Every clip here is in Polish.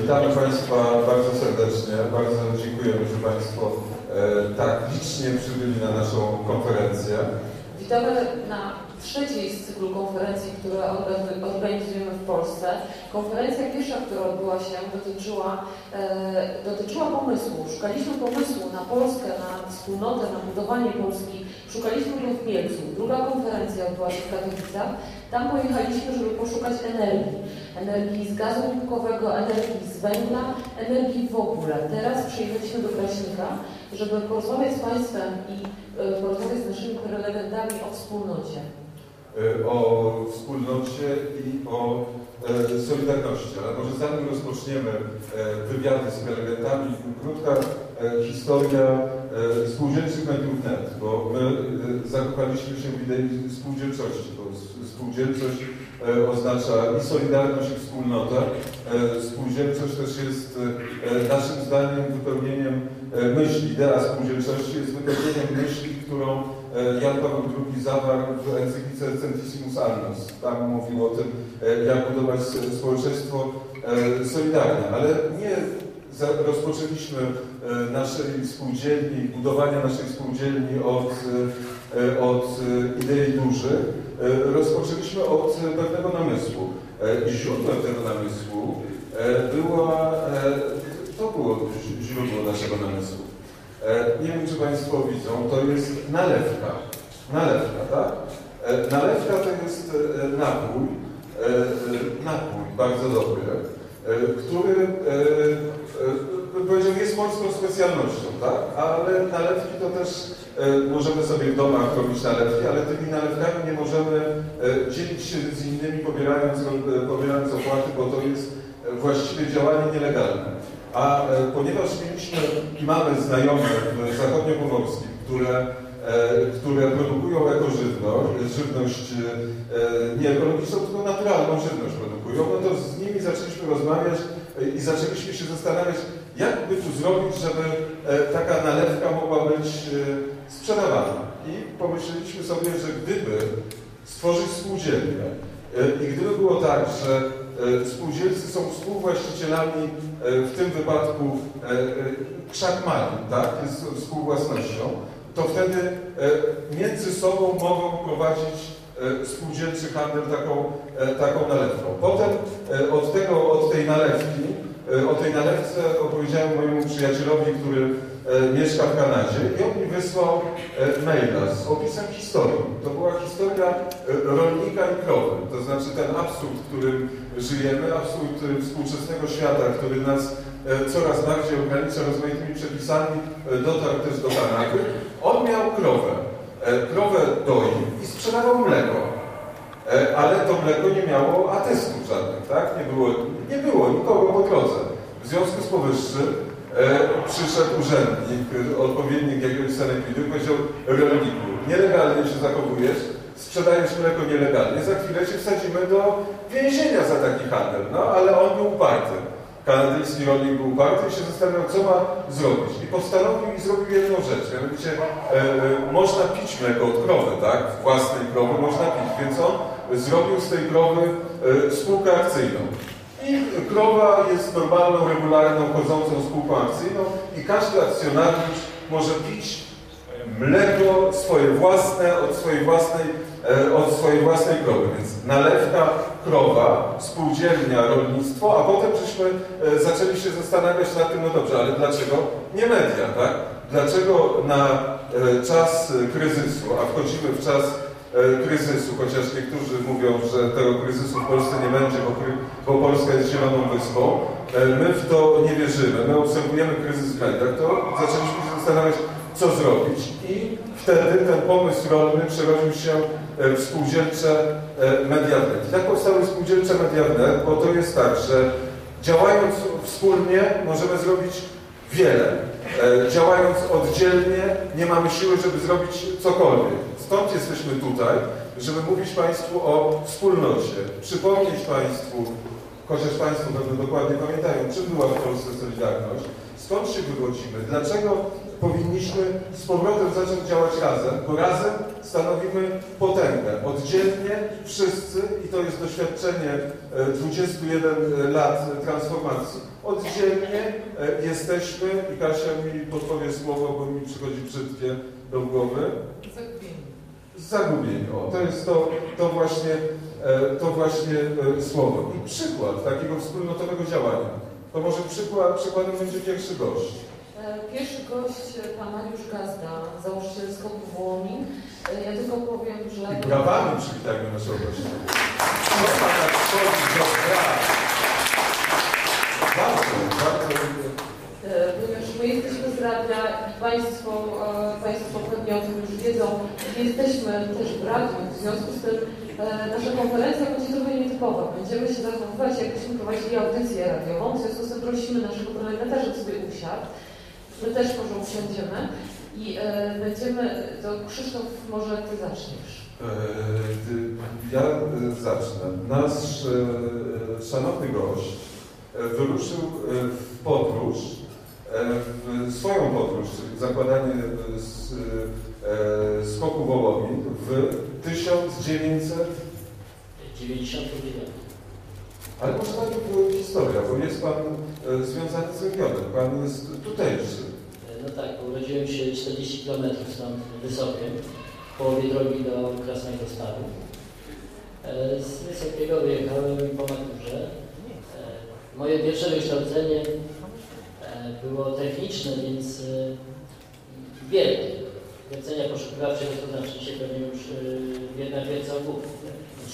Witamy Państwa bardzo serdecznie. Bardzo dziękujemy, że Państwo tak licznie przybyli na naszą konferencję. Witamy na trzeciej z cyklu konferencji, które organizujemy w Polsce. Konferencja pierwsza, która odbyła się, dotyczyła pomysłu. Szukaliśmy pomysłu na Polskę, na wspólnotę, na budowanie Polski. Szukaliśmy go w Mielcu. Druga konferencja odbyła się w Katowicach. Tam pojechaliśmy, żeby poszukać energii. Energii z gazu łupkowego, energii z węgla, energii w ogóle. Teraz przyjechaliśmy do Kraśnika, żeby porozmawiać z Państwem i porozmawiać z naszymi prelegentami o wspólnocie. O wspólnocie i o Solidarności. Ale może zanim rozpoczniemy wywiady z prelegentami, krótka historia spółdzielczych mediów net, bo my zakochaliśmy się w idei spółdzielczości, bo spółdzielczość oznacza i solidarność, i wspólnotę. Spółdzielczość też jest naszym zdaniem wypełnieniem myśli, idea spółdzielczości jest wypełnieniem myśli, którą Jan Paweł II zawarł w encyklice Centesimus Annus. Tam mówił o tym, jak budować społeczeństwo solidarne, ale nie rozpoczęliśmy naszej spółdzielni, budowania naszej spółdzielni od idei dużych. Rozpoczęliśmy od pewnego namysłu. I źródłem tego namysłu to było źródło naszego namysłu. Nie wiem, czy Państwo widzą, to jest nalewka. Nalewka, tak? Nalewka to jest napój bardzo dobry, który powiedział, jest polską specjalnością, tak? Ale nalewki to też możemy sobie w domach robić nalewki, ale tymi nalewkami nie możemy dzielić się z innymi, pobierając opłaty, bo to jest właściwie działanie nielegalne. A ponieważ mieliśmy i mamy znajomych zachodniopomorskich, które produkują ekożywność nie ekologiczną, tylko naturalną żywność produkują, no to z nimi zaczęliśmy rozmawiać i zaczęliśmy się zastanawiać, jak by tu zrobić, żeby taka nalewka mogła być sprzedawana. I pomyśleliśmy sobie, że gdyby stworzyć spółdzielnię i gdyby było tak, że spółdzielcy są współwłaścicielami, w tym wypadku krzak malin, tak, jest współwłasnością, to wtedy między sobą mogą prowadzić spółdzielczy handel taką nalewką. Potem o tej nalewce opowiedziałem mojemu przyjacielowi, który mieszka w Kanadzie, i on mi wysłał maila z opisem historii. To była historia rolnika i krowy, to znaczy ten absurd, w którym żyjemy, absurd współczesnego świata, który nas coraz bardziej ogranicza rozmaitymi przepisami, dotarł też do Kanady. On miał krowę doił i sprzedawał mleko, ale to mleko nie miało atestów żadnych, tak? Nie było nikogo po drodze. W związku z powyższym przyszedł urzędnik, odpowiednik jakiegoś sanepidu i powiedział: rolniku, nielegalnie się zachowujesz, sprzedajesz mleko nielegalnie, za chwilę się wsadzimy do więzienia za taki handel. No ale on był uparty. Kanadyjski rolnik był uparty i się zastanawiał, co ma zrobić. I postanowił i zrobił jedną rzecz. Mianowicie można pić mleko od krowy, tak? Własnej krowy można pić. Więc on zrobił z tej krowy spółkę akcyjną. I krowa jest normalną, regularną, chodzącą spółką akcyjną i każdy akcjonariusz może pić mleko swoje własne od swojej własnej krowy. Więc nalewka, krowa, spółdzielnia, rolnictwo, a potem żeśmy zaczęli się zastanawiać nad tym, no dobrze, ale dlaczego nie media, tak? Dlaczego na czas kryzysu, a wchodzimy w czas kryzysu, chociaż niektórzy mówią, że tego kryzysu w Polsce nie będzie, bo Polska jest zieloną wyspą, my w to nie wierzymy, my obserwujemy kryzys w mediach, to zaczęliśmy się zastanawiać, co zrobić, i wtedy ten pomysł rolny przerodził się w spółdzielcze media wnet. Jak powstały spółdzielcze media wnet? Bo to jest tak, że działając wspólnie możemy zrobić wiele. Działając oddzielnie nie mamy siły, żeby zrobić cokolwiek. Stąd jesteśmy tutaj, żeby mówić Państwu o wspólnocie, przypomnieć Państwu chociaż Państwo pewnie dokładnie pamiętają, czym była w Polsce Solidarność, skąd się wywodzimy, dlaczego powinniśmy z powrotem zacząć działać razem, bo razem stanowimy potęgę. Oddzielnie wszyscy, i to jest doświadczenie 21 lat transformacji, oddzielnie jesteśmy, i Kasia mi podpowie słowo, bo mi przychodzi brzydkie do głowy. Zagubieni. O, to jest to właśnie słowo. I przykład takiego wspólnotowego działania. To może przykładem będzie pierwszy gość. Pierwszy gość, pan Mariusz Gazda, założyciel SKOK-u Wołomin. Ja tylko powiem, że... I brawami przywitajmy naszego gościa. Ponieważ my jesteśmy z radia i Państwo pewnie o tym już wiedzą, jesteśmy też w radiu, w związku z tym nasza konferencja będzie trochę nietypowa. Będziemy się zachowywać, jakbyśmy prowadzili audycję radiową, w związku z tym prosimy naszego parlamentarza, żeby usiadł. My też może usiądziemy i będziemy, to Krzysztof, może Ty zaczniesz. Ja zacznę. Nasz szanowny gość wyruszył w podróż, w swoją podróż, czyli zakładanie SKOK-u Wołomin w 1991. Ale może to była historia, bo jest Pan związany z regionem, Pan jest tutejszy. No tak, urodziłem się 40 km stąd Wysokiem, w połowie drogi do Krasnego Stawu. Z Wysokiego wyjechałem po maturze. Moje pierwsze wykształcenie było techniczne, więc wielkie. Kształcenia poszukiwawcze-gospodarcze się pewnie już jednak wiedza obuchów.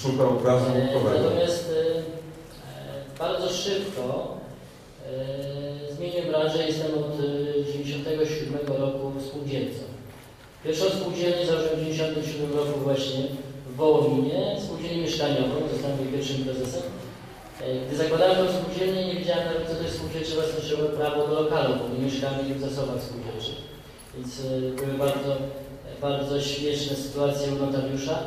Szukał gazu natomiast bardzo szybko zmieniłem branżę. Jestem od 1997 roku spółdzielcą. Pierwszą spółdzielnię założyłem w 1997 roku właśnie w Wołominie, spółdzielnię mieszkaniową, zostałem jej pierwszym prezesem. Gdy zakładałem tą spółdzielnię, nie wiedziałem nawet, co to jest spółdzielcze własnościowe prawo do lokalu, bo nie mieszkamy w zasobach spółdzielczych. Więc były bardzo, bardzo śmieszne sytuacje u notariusza.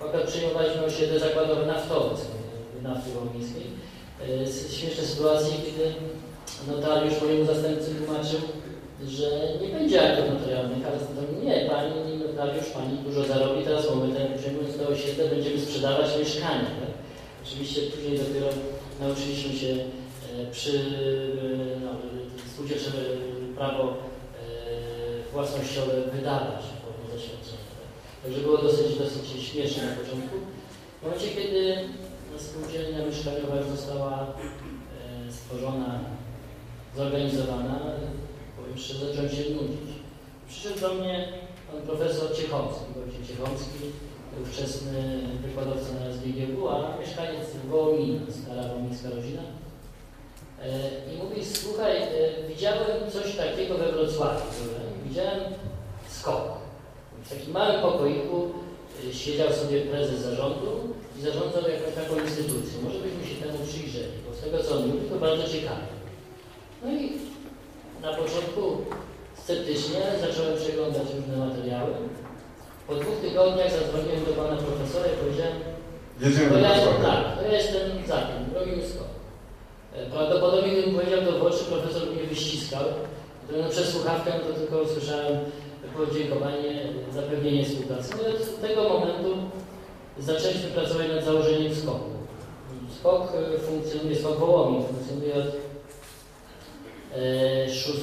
Akurat przyjmowaliśmy osiedle zakładowe naftowe, nafty wołomińskiej. Śmieszne sytuacje, kiedy notariusz mojemu zastępcy tłumaczył, że nie będzie aktów notarialnych, ale zatem nie, pani notariusz, pani dużo zarobi, teraz mamy ten przyjmując do osiedle, będziemy sprzedawać mieszkania. Tak? Oczywiście później dopiero nauczyliśmy się spółdzielcze prawo własnościowe wydawać w formie zaświadczenia. Także było dosyć śmieszne na początku. W momencie, kiedy spółdzielnia mieszkaniowa już została stworzona, zorganizowana, powiem szczerze, zacząłem się nudzić. Przyszedł do mnie pan profesor Ciechowski, Wojciech Ciechowski, ówczesny wykładowca na SDGW, a mieszkaniec Wołomina, stara wołomińska rodzina. I mówi, słuchaj, widziałem coś takiego we Wrocławiu, widziałem SKOK. W takim małym pokoiku siedział sobie prezes zarządu i zarządzał jakąś taką instytucją. Może byśmy się temu przyjrzeli, bo z tego co on mówi, to bardzo ciekawe. No i na początku sceptycznie zacząłem przeglądać różne materiały. Po 2 tygodniach zadzwoniłem do pana profesora i powiedziałem, to ja jestem za tym, robimy SKOK. Prawdopodobnie gdybym powiedział to w oczy, profesor mnie wyściskał. Przez słuchawkę to tylko usłyszałem podziękowanie, zapewnienie współpracy. No i od tego momentu zaczęliśmy pracować nad założeniem SKOK-u. SKOK funkcjonuje, SKOK Wołomin funkcjonuje od 6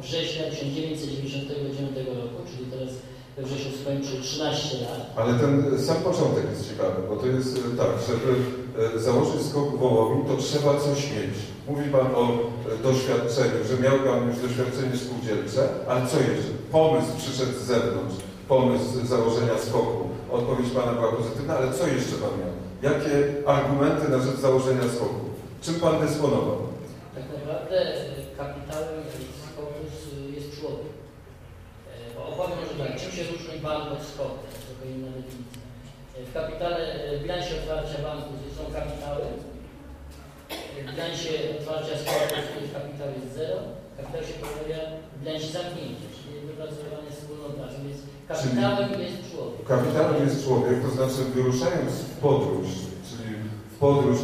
września 1999 roku, czyli teraz we wrześniu skończy 13 lat. Ale ten sam początek jest ciekawy, bo to jest tak, żeby założyć SKOK Wołomin, to trzeba coś mieć. Mówi Pan o doświadczeniu, że miał Pan już doświadczenie spółdzielcze, ale co jeszcze? Pomysł przyszedł z zewnątrz, pomysł założenia SKOK-u. Odpowiedź Pana była pozytywna, ale co jeszcze Pan miał? Jakie argumenty na rzecz założenia SKOK-u? Czym Pan dysponował? Tak naprawdę kapitałem SKOK-u jest człowiek. Bo opowiem, że tak, czym się różni bank od SKOK-u? To inna definicja. W kapitale, w bilansie otwarcia banku są kapitały, w bilansie otwarcia składów kapitał jest 0, kapitał się pojawia w bilansie zamknięcia, czyli wypracowanie wspólnota, więc kapitałem jest człowiek. Kapitałem jest człowiek, to znaczy wyruszając w podróż, czyli w podróż,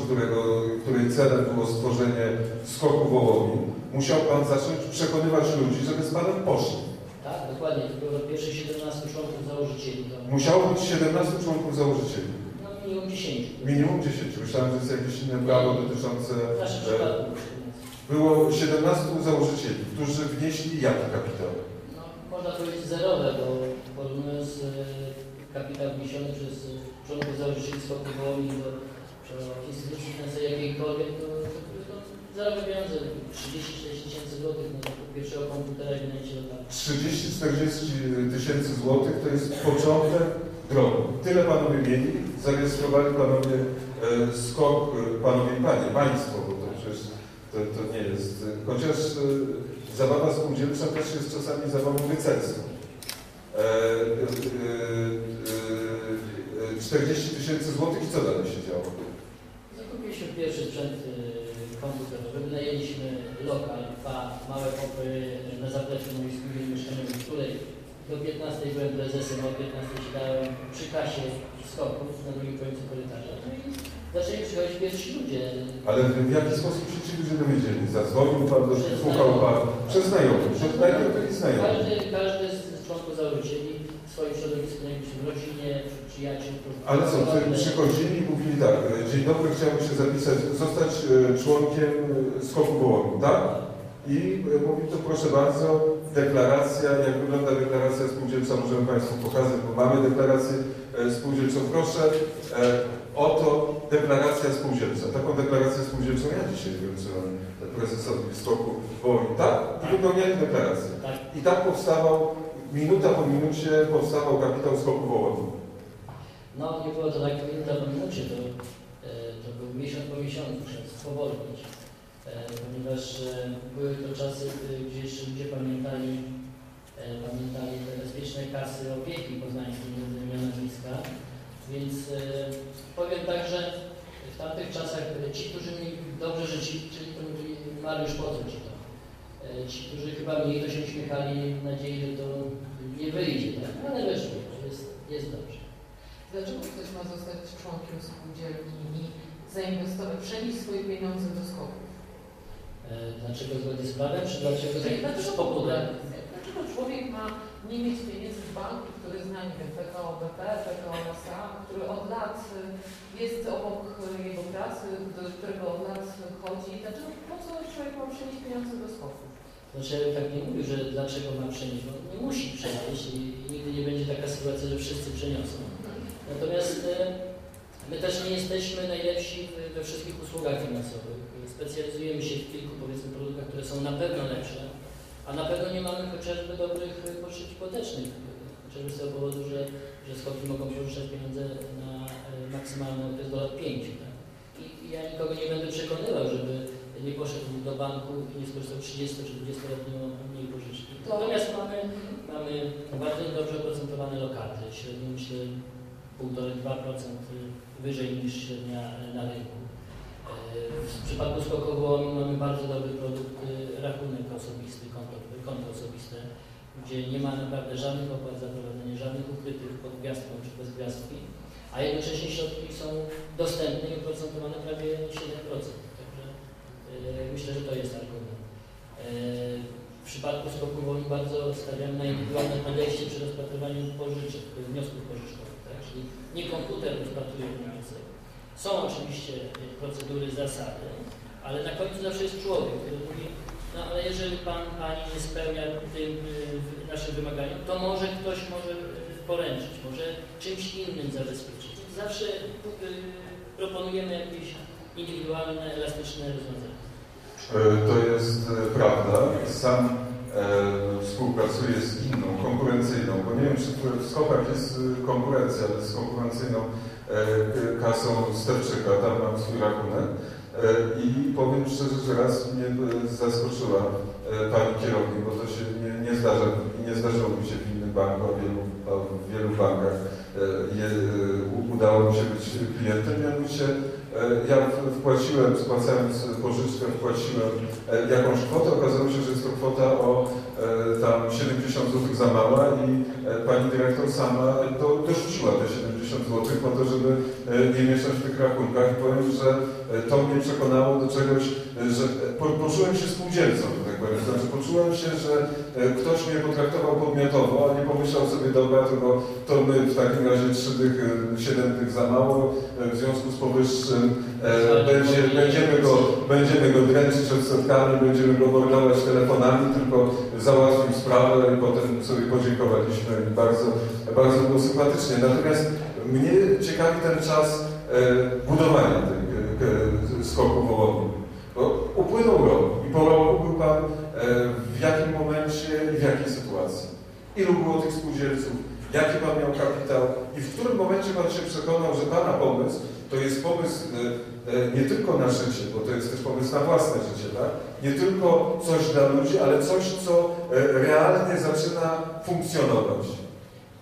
której celem było stworzenie skoku Wołomin, musiał Pan zacząć przekonywać ludzi, żeby z Panem poszli. Tak, dokładnie. Tylko pierwszych 17 członków założycieli. To... Musiało być 17 członków założycieli. No minimum 10. Minimum 10. Myślałem, że jest jakieś inne prawo dotyczące... Było 17 założycieli, którzy wnieśli jaki kapitał? No, można powiedzieć zerowe, bo porównując kapitał wniesiony przez członków założycieli skoku Wołomin do instytucji finansowej jakiejkolwiek, to zerowe pieniądze, 30-40 tysięcy złotych na pierwszego komputera i na się do 30-40 tysięcy złotych to jest początek drogi. Tyle Panowie mieli, zarejestrowali Panowie skok, Panowie i Panie, Państwo, bo to przecież to nie jest, chociaż zabawa spółdzielcza też jest czasami zabawą rycerską. 40 tysięcy złotych i co dalej się działo? Zakupiliśmy pierwszy sprzęt komputerowy, najęliśmy lokal, dwa małe pokoje na zapleczu mojej spółdzielni mieszkaniowej, w której do 15 byłem prezesem, o 15 siedziałem przy kasie skoków na drugim końcu korytarza. No i zaczęli przychodzić pierwsi ludzie. Ale w jaki sposób się ci ludzie dowiedzieli? Zadzwonił Pan, słuchał Pan, przez znajomych, przez znajomych i znajomych. Każdy z członków założycieli w swoim środowisku, w rodzinie, przyjaciół. Ale co, przychodzili i mówili tak, dzień dobry, chciałbym się zapisać, zostać członkiem skoku Wołomin, tak? I mówi to proszę bardzo, deklaracja, jak wygląda deklaracja spółdzielcza, możemy Państwu pokazać, bo mamy deklarację spółdzielczą. Proszę oto deklaracja spółdzielcza. Taką deklarację spółdzielczą ja dzisiaj wręczyłem prezesowi skoku Wołomin, tak? I wypełniali deklarację. I tak powstawał, minuta po minucie powstawał kapitał skoku Wołomin. No nie było to tak minuta po minucie, to był miesiąc po miesiącu, spowolnić. Ponieważ były to czasy, gdzie jeszcze ludzie pamiętali te bezpieczne kasy opieki poznańskiej, między innymi nazwiska, więc powiem tak, że w tamtych czasach ci, którzy mi dobrze życzyli, czyli to byli Mariusz Potoć, ci, którzy chyba mniej to się uśmiechali, w nadziei, że to nie wyjdzie, tak? Ale wyszło, jest dobrze. Dlaczego ktoś ma zostać członkiem spółdzielni i zainwestować, przenieść swoje pieniądze do skoku? Dlaczego zgodnie z prawem, czy dlaczego z popudem? Dlaczego człowiek ma nie mieć pieniędzy z banku, który zna, nie wiem, PKO BP, PKO SA, który od lat jest obok jego pracy, do którego od lat chodzi? Dlaczego po co człowiek ma przenieść pieniądze do SKOK-u? Znaczy, ja tak nie mówię, że dlaczego ma przenieść, bo nie musi przenieść i nigdy nie będzie taka sytuacja, że wszyscy przeniosą. Natomiast my też nie jesteśmy najlepsi we wszystkich usługach finansowych. Specjalizujemy się w kilku, powiedzmy, produktach, które są na pewno lepsze, a na pewno nie mamy chociażby dobrych pożyczek hipotecznych, chociażby z tego powodu, że skoki mogą pożyczać pieniądze na maksymalny okres do lat 5. Tak? I ja nikogo nie będę przekonywał, żeby nie poszedł do banku i nie skorzystał 30 czy 20-letnią mniej pożyczki. Natomiast mamy bardzo dobrze oprocentowane lokaty, średnio myślę 1,5-2% wyżej niż średnia na rynku. W przypadku skoku Wołomin mamy bardzo dobry produkt, rachunek osobisty, konto osobiste, gdzie nie ma naprawdę żadnych opłat za prowadzenie, żadnych ukrytych pod gwiazdką czy bez gwiazdki, a jednocześnie środki są dostępne i oprocentowane prawie 7%. Także myślę, że to jest argument. W przypadku skoku Wołomin bardzo stawiamy na indywidualne podejście przy rozpatrywaniu pożyczek, wniosków pożyczkowych, tak? Czyli nie komputer rozpatruje wniosek. Są oczywiście procedury, zasady, ale na końcu zawsze jest człowiek, który mówi, no ale jeżeli Pan, Pani nie spełnia tym naszym wymaganiom, to może ktoś może poręczyć, może czymś innym zabezpieczyć. Zawsze proponujemy jakieś indywidualne, elastyczne rozwiązania. To jest prawda. Sam współpracuję z inną, konkurencyjną, bo nie wiem, czy w skokach jest konkurencja, ale z konkurencyjną Kasą Stefczyka, tam mam swój rachunek i powiem szczerze, że raz mnie zaskoczyła pani kierownik, bo to się nie zdarza i nie zdarzyło mi się w innym banku, a w wielu bankach udało mi się być klientem, mianowicie Ja wpłaciłem, spłacając pożyczkę, wpłaciłem jakąś kwotę, okazało się, że jest to kwota o tam 70 zł za mała i pani dyrektor sama dorzuciła te 70 zł po to, żeby nie mieszać w tych rachunkach. I powiem, że to mnie przekonało do czegoś, że poczułem się spółdzielcą, tak powiem. Znaczy poczułem się, że ktoś mnie potraktował podmiotowo, a nie pomyślał sobie, dobra, to my w takim razie 7 dych za mało, w związku z powyższym będziemy go dręczyć odsetkami, będziemy go mordować telefonami, tylko załatwił sprawę i potem sobie podziękowaliśmy i bardzo, bardzo było sympatycznie. Natomiast mnie ciekawi ten czas budowania tych skoków Wołomin. Upłynął rok i po roku był Pan w jakim momencie i w jakiej sytuacji? Ilu było tych spółdzielców? Jaki Pan miał kapitał? I w którym momencie Pan się przekonał, że Pana pomysł to jest pomysł nie tylko na życie, bo to jest też pomysł na własne życie, tak? Nie tylko coś dla ludzi, ale coś, co realnie zaczyna funkcjonować.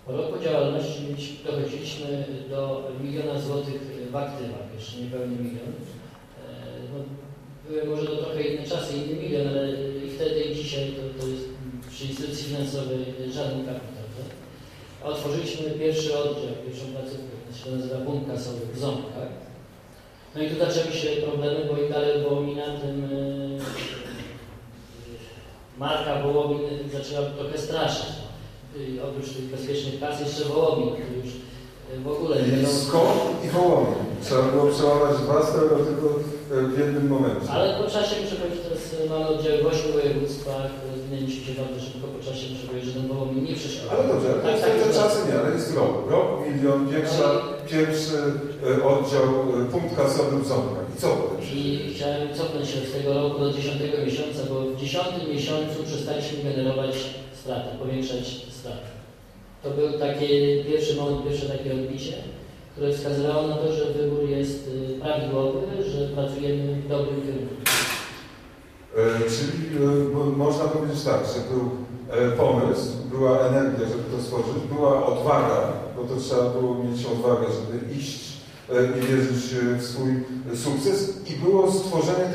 Po roku działalności dochodziliśmy do 1 000 000 złotych w aktywach, jeszcze niepełny 1 000 000. No, były może to trochę inne czasy, inny 1 000 000, ale i wtedy i dzisiaj to jest przy instytucji finansowej żaden kapitał. Tak? Otworzyliśmy pierwszy oddział, pierwszą placówkę, to się nazywa Bunka sobie w Ząbkach. No i tu zaczęły się problemy, bo i dalej Wołomina, tym marka Wołomin zaczęła trochę straszyć. Oprócz tych bezpiecznych kas jeszcze Wołomin, który już w ogóle nie wiadomo... SKOK i Wołomin. Trzeba było przełamać dwa tylko w jednym momencie. Ale po czasie, muszę powiedzieć, teraz mamy oddziały w 8 województwach, zmieniliśmy się bardzo szybko po czasie, muszę powiedzieć, że ten Wołomin nie przyszedł. Ale dobrze, ale tak, te czasy nie, ale jest rok 1 000 000, pierwszy oddział, punkt kasowy w Ząbkach. I co? I chciałem cofnąć się z tego roku do 10. miesiąca, bo w 10. miesiącu przestaliśmy generować straty, powiększać straty. To był taki pierwszy moment, pierwsze takie odbicie, które wskazywało na to, że wybór jest prawidłowy, że pracujemy w dobrym kierunku. Czyli można powiedzieć tak, że był pomysł, była energia, żeby to stworzyć, była odwaga, bo to trzeba było mieć odwagę, żeby iść i wierzyć w swój sukces i było stworzenie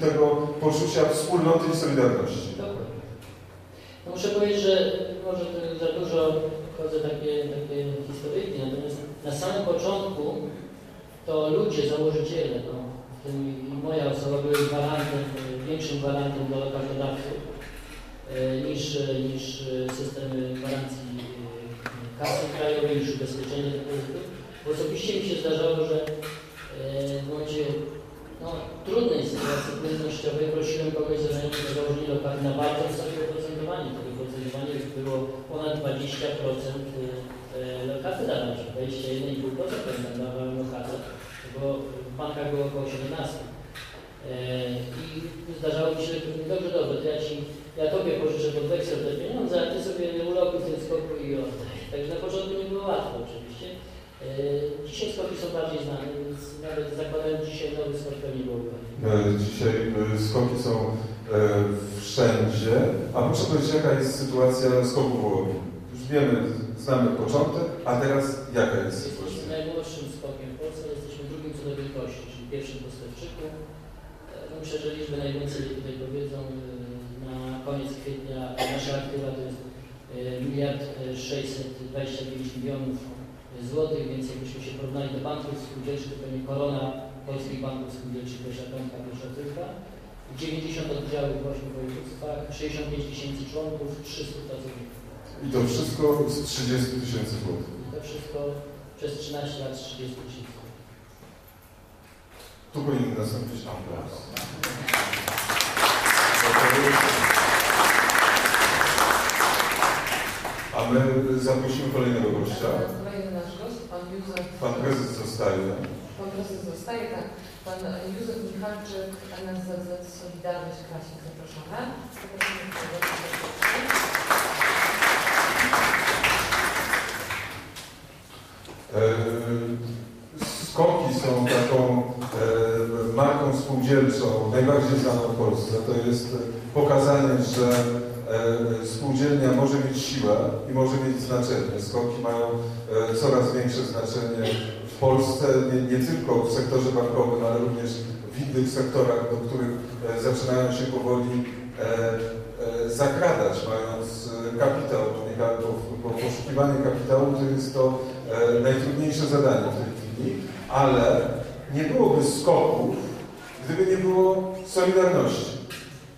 tego poczucia wspólnoty i solidarności. Dokładnie. No muszę powiedzieć, że może za dużo chodzę takie historyjki, natomiast na samym początku to ludzie, założyciele, no, w tym i moja osoba były gwarantem, większym gwarantem dla lokalodawców niż systemy gwarancji kasy krajowej, niż ubezpieczenia depozytów. Osobiście mi się zdarzało, że w momencie trudnej sytuacji płynnościowej prosiłem kogoś za założenie lokalu na bardzo wysokie oprocentowanie. To oprocentowanie było ponad 20% lokaty danej, 21,5% dawałem lokatę, bo w bankach było około 17. I zdarzało mi się, że dobrze, to ja tobie pożyczę pod weksel te pieniądze, a ty sobie ulokuj w tym skoku i oddaj. Także na początku nie było łatwo oczywiście. Dzisiaj skoki są bardziej znane, więc nawet zakładając dzisiaj nowy skok to nie byłoby. Dzisiaj skoki są wszędzie. A proszę powiedzieć, jaka jest sytuacja skoku Wołomin? Już wiemy, znamy początek, a teraz jaka jest sytuacja? Jesteśmy najmłodszym skokiem w Polsce, jesteśmy drugim co do wielkości, czyli pierwszym po Stefczyku. Myślę, że liczby najwięcej tutaj powiedzą. Na koniec kwietnia nasza aktywa to jest 1 625 000 000 złotych, więc jakbyśmy się porównali do banków spółdzielczych, to nie korona polskich banków spółdzielczych, pierwsza tylko. 90 oddziałów w 8 województwach, 65 000 członków, 300 pracowników. I to wszystko z 30 000 złotych. I to wszystko przez 13 lat 30 000 złotych. Tu powinien nastąpić aplauz. A my zaprosimy kolejnego gościa. Kolejny nasz gość, pan Józef. Pan prezes zostaje. Pan prezes zostaje, tak. Pan Józef Michalczyk, NSZZ Solidarność, Kraśnik, zaproszony. Skoki są taką marką spółdzielczą, najbardziej znaną w Polsce. To jest pokazanie, że spółdzielnia może mieć siłę i może mieć znaczenie. Skoki mają coraz większe znaczenie w w Polsce, nie tylko w sektorze bankowym, ale również w innych sektorach, do których zaczynają się powoli zakradać, mając kapitał, bo poszukiwanie kapitału to jest to najtrudniejsze zadanie w tej chwili, ale nie byłoby skoków, gdyby nie było Solidarności.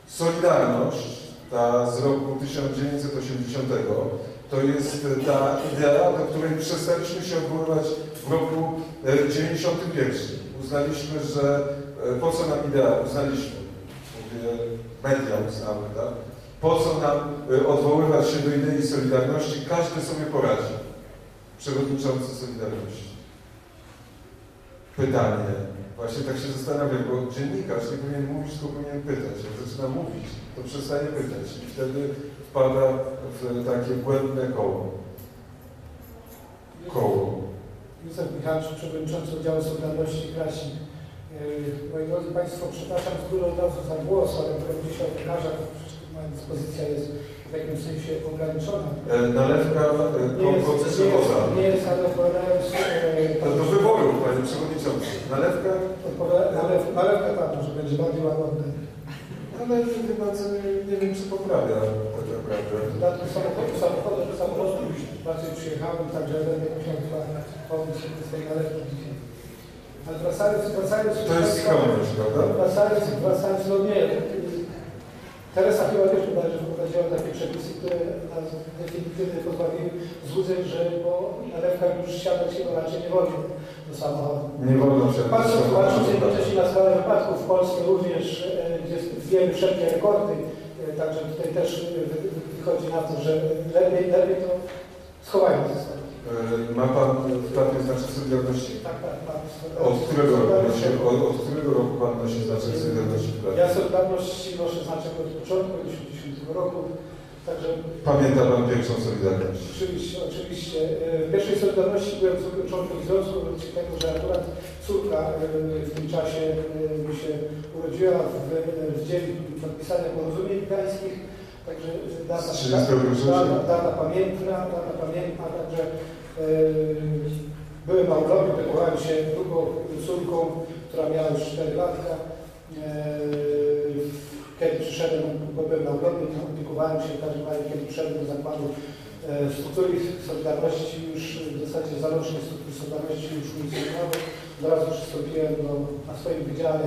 Solidarność, ta z roku 1980, to jest ta idea, do której przestaliśmy się odwoływać w roku 91. Uznaliśmy, że po co nam idea? Uznaliśmy, media uznały, tak? Po co nam odwoływać się do idei Solidarności? Każdy sobie poradzi. Przewodniczący Solidarności. Pytanie. Właśnie tak się zastanawiam, bo dziennikarz nie powinien mówić, tylko powinien pytać. Jak zaczyna mówić, to przestanie pytać i wtedy wpada w takie błędne koło. Józef Michalczyk, przewodniczący oddziału Solidarności Kraśnik. Moi drodzy Państwo, przepraszam z góry od razu za głos, ale pewnie się obraża, bo moja dyspozycja jest w jakimś sensie ograniczona. Nalewka procesowa. Nie jest, ale odpowiadając... do wyboru, Panie Przewodniczący. Nalewka? Nalewka panu, że będzie bardziej łagodna. Ale chyba nie wiem, czy poprawia tak naprawdę. W dodatku samochodu już bardziej przyjechałem, także będę musiał pomóc tej nalewki. Ale wracając do niej, Teresa chyba też bodajże wprowadziła takie przepisy, które nas definitywnie pozbawiły złudzeń, że po nalewkach już siadać się raczej nie wolno do samochodu. Nie wolno się. Patrząc jednocześnie na skalę wypadków w Polsce również, gdzie wiemy wszelkie rekordy, także tutaj też wychodzi na to, że lepiej to schowajmy ze sobą. Ma Pan w prawie znaczek Solidarności? Tak, tak, mam. Od którego roku Pan nosi znaczek Solidarności w prawie? Ja Solidarności noszę znaczek od początku, od 1980 roku, także... Pamięta Pan pierwszą Solidarność? Oczywiście, oczywiście. W pierwszej Solidarności byłem członkiem związku, wobec tego, że akurat córka w tym czasie mi się urodziła w dzień podpisania porozumień gdańskich. Także data pamiętna, także byłem małżonkiem, wychowałem się drugą córką, która miała już 4 latka. Kiedy przyszedłem, bo byłem małżonkiem, opiekowałem się w każdym razie, kiedy przyszedłem do zakładu struktury Solidarności, już w zasadzie zależnej struktury Solidarności już funkcjonowały. Od razu przystąpiłem na swoim wydziale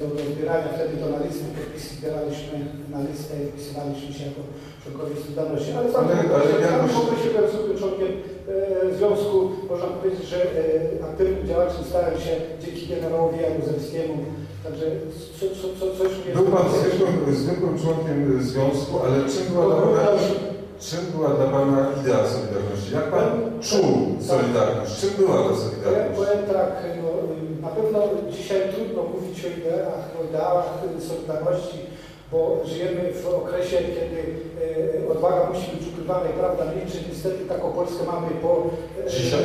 do zbierania, wtedy to na listę, podpisy zbieraliśmy na listę i wpisywaliśmy się jako członkowie Solidarności. Ale sam w okresie byłem członkiem związku, można powiedzieć, że aktywnym działaczem stałem się dzięki generałowi Jaruzelskiemu. Także coś nie... Był Pan zwykłym członkiem związku, ale czym była dla Pana idea Solidarności? Jak Pan czuł Solidarność? Czym była ta Solidarność? Powiem tak, na pewno dzisiaj trudno mówić o ideałach Solidarności, bo żyjemy w okresie, kiedy odwaga musi być ukrywana i prawda milczy. Niestety taką Polskę mamy po... Dzisiaj?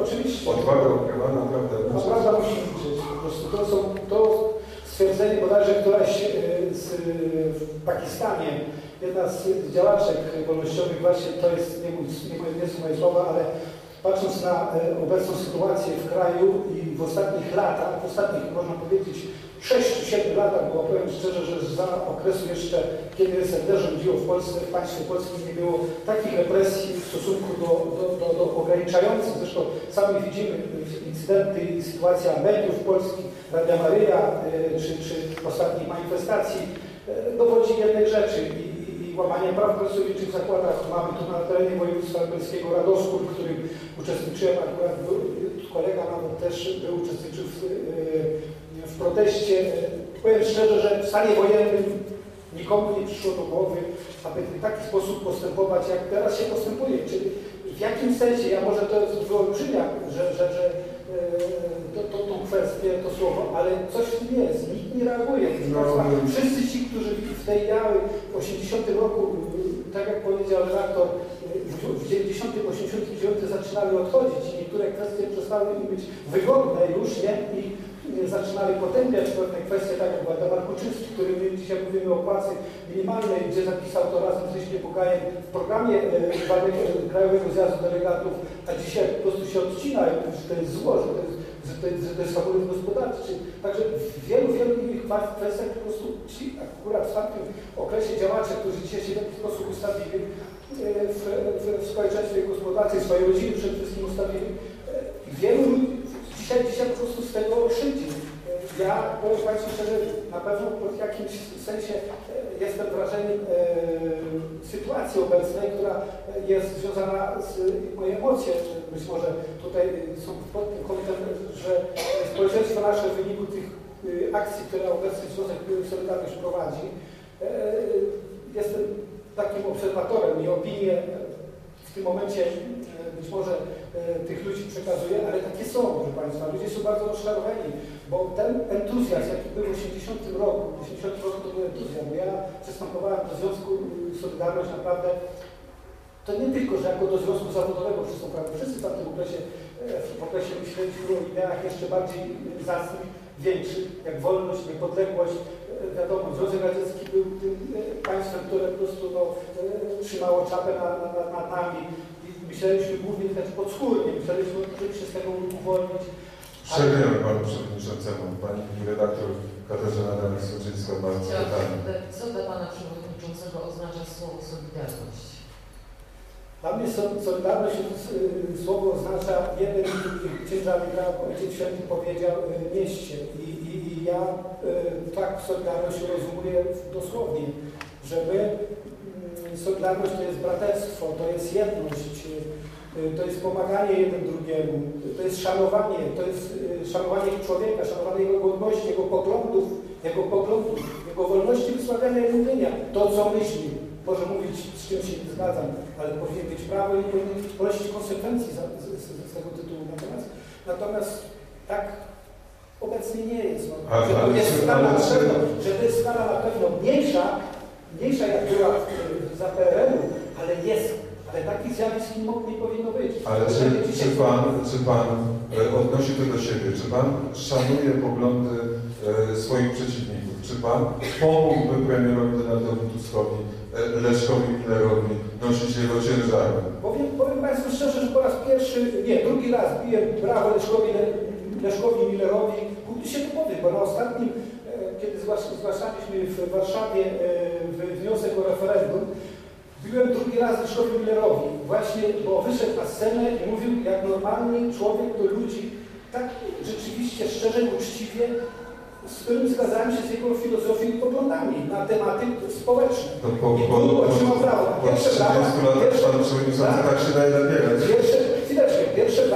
Oczywiście. Odwaga ukrywana, prawda milczy. A prawda musi milczyć. Po prostu to stwierdzenie bodajże któraś w Pakistanie, jedna z działaczek wolnościowych, właśnie to jest, nie są moje słowa, ale patrząc na obecną sytuację w kraju i w ostatnich latach, można powiedzieć 6-7 latach, bo powiem szczerze, że za okresu jeszcze, kiedy SLD rządziło w Polsce, w państwie polskim nie było takich represji w stosunku do ograniczających. Zresztą sami widzimy incydenty i sytuacja mediów polskich, Radia Maryja czy ostatnich manifestacji dowodzi jednej rzeczy. I łamanie praw pracowniczych w zakładach. Mamy tu na terenie województwa lubelskiego Radoskór, w którym uczestniczyłem, akurat kolega nawet też uczestniczył w proteście. Powiem szczerze, że w stanie wojennym nikomu nie przyszło do głowy, aby w taki sposób postępować, jak teraz się postępuje. Czyli w jakim sensie, ja może to jest wyolbrzymia, że tą kwestię, to słowo, ale coś w tym jest, nikt nie reaguje. Wszyscy ci, którzy wtedy w 80 roku, tak jak powiedział redaktor, w 90-89 zaczynały odchodzić i niektóre kwestie przestały im być wygodne już, nie? I zaczynali potępiać pewne kwestie, tak jak Adam Kuczyński, który my dzisiaj mówimy o płacy minimalnej, gdzie zapisał to razem z Ryśkiem Bugajem w programie Krajowego Zjazdu Delegatów, a dzisiaj po prostu się odcina i mówi, że to jest zło, że to jest hamulec gospodarczy. Także w wielu innych kwestiach po prostu ci akurat w tamtym okresie działacze, którzy dzisiaj się w jakiś sposób ustawili w społeczeństwie i gospodarce, swoje rodziny przede wszystkim ustawili, wielu dzisiaj po prostu z tego szydzi. Ja powiem Państwu szczerze, na pewno w jakimś sensie jestem wrażeniem sytuacji obecnej, która jest związana z moje emocje. Być może tutaj są pod tym kątem, że społeczeństwo nasze w wyniku tych akcji, które obecny Związek Solidarność prowadzi, jestem takim obserwatorem i opinię w tym momencie być może tych ludzi przekazuje, ale takie są, proszę Państwa. Ludzie są bardzo rozczarowani, bo ten entuzjazm, jaki był w 80 roku, to był entuzjazm. Ja przystępowałem do Związku Solidarność naprawdę, to nie tylko, że jako do Związku Zawodowego przystępowałem. Wszyscy w tamtym okresie, myśleliśmy o ideach jeszcze bardziej zacnych, większych, jak wolność, niepodległość. Wiadomo, Związek Radziecki był tym państwem, które po prostu no, trzymało czapę nad nami. Myśleliśmy głównie tak podskórnie, myśleliśmy, żeby się z tego uwolnić. Przerywam Panu Przewodniczącemu, Pani Redaktor Katarzyna Dalek-Soczyńska bardzo pytanie. Co dla Pana Przewodniczącego oznacza słowo Solidarność? Dla mnie Solidarność słowo oznacza jeden księdza święty powiedział mieście. I ja tak Solidarność rozumuję dosłownie, żeby Solidarność to jest braterstwo, to jest jedność, to jest pomaganie jeden drugiemu, to jest szanowanie człowieka, szanowanie jego godności, jego poglądów, jego wolności wysławiania jedynia. To, co myśli, może mówić, z czym się nie zgadzam, ale powinien być prawo i powinien ponosić konsekwencji z tego tytułu. Natomiast tak obecnie nie jest. Że to jest skala na pewno mniejsza jak była za PRL-u, ale jest, ale takich zjawisk nie powinno być. Ale czy pan odnosi to do siebie? Czy pan szanuje poglądy swoich przeciwników? Czy pan pomógłby premierowi Donaldowi Tuskowi, Leszkowi Millerowi nosić jego ciężarem? Powiem Państwu szczerze, że po raz pierwszy, nie, drugi raz biję brawo Leszkowi Millerowi. Kurde się to powie, bo na ostatnim, kiedy zgłaszaliśmy w Warszawie wniosek o referendum, biłem drugi raz Krzysztofowi Millerowi, właśnie, bo wyszedł na scenę i mówił jak normalny człowiek do ludzi, tak rzeczywiście szczerze, uczciwie, z którym zgadzałem się z jego filozofią i poglądami na tematy społeczne. To otrzymał prawo. Pierwsze prawa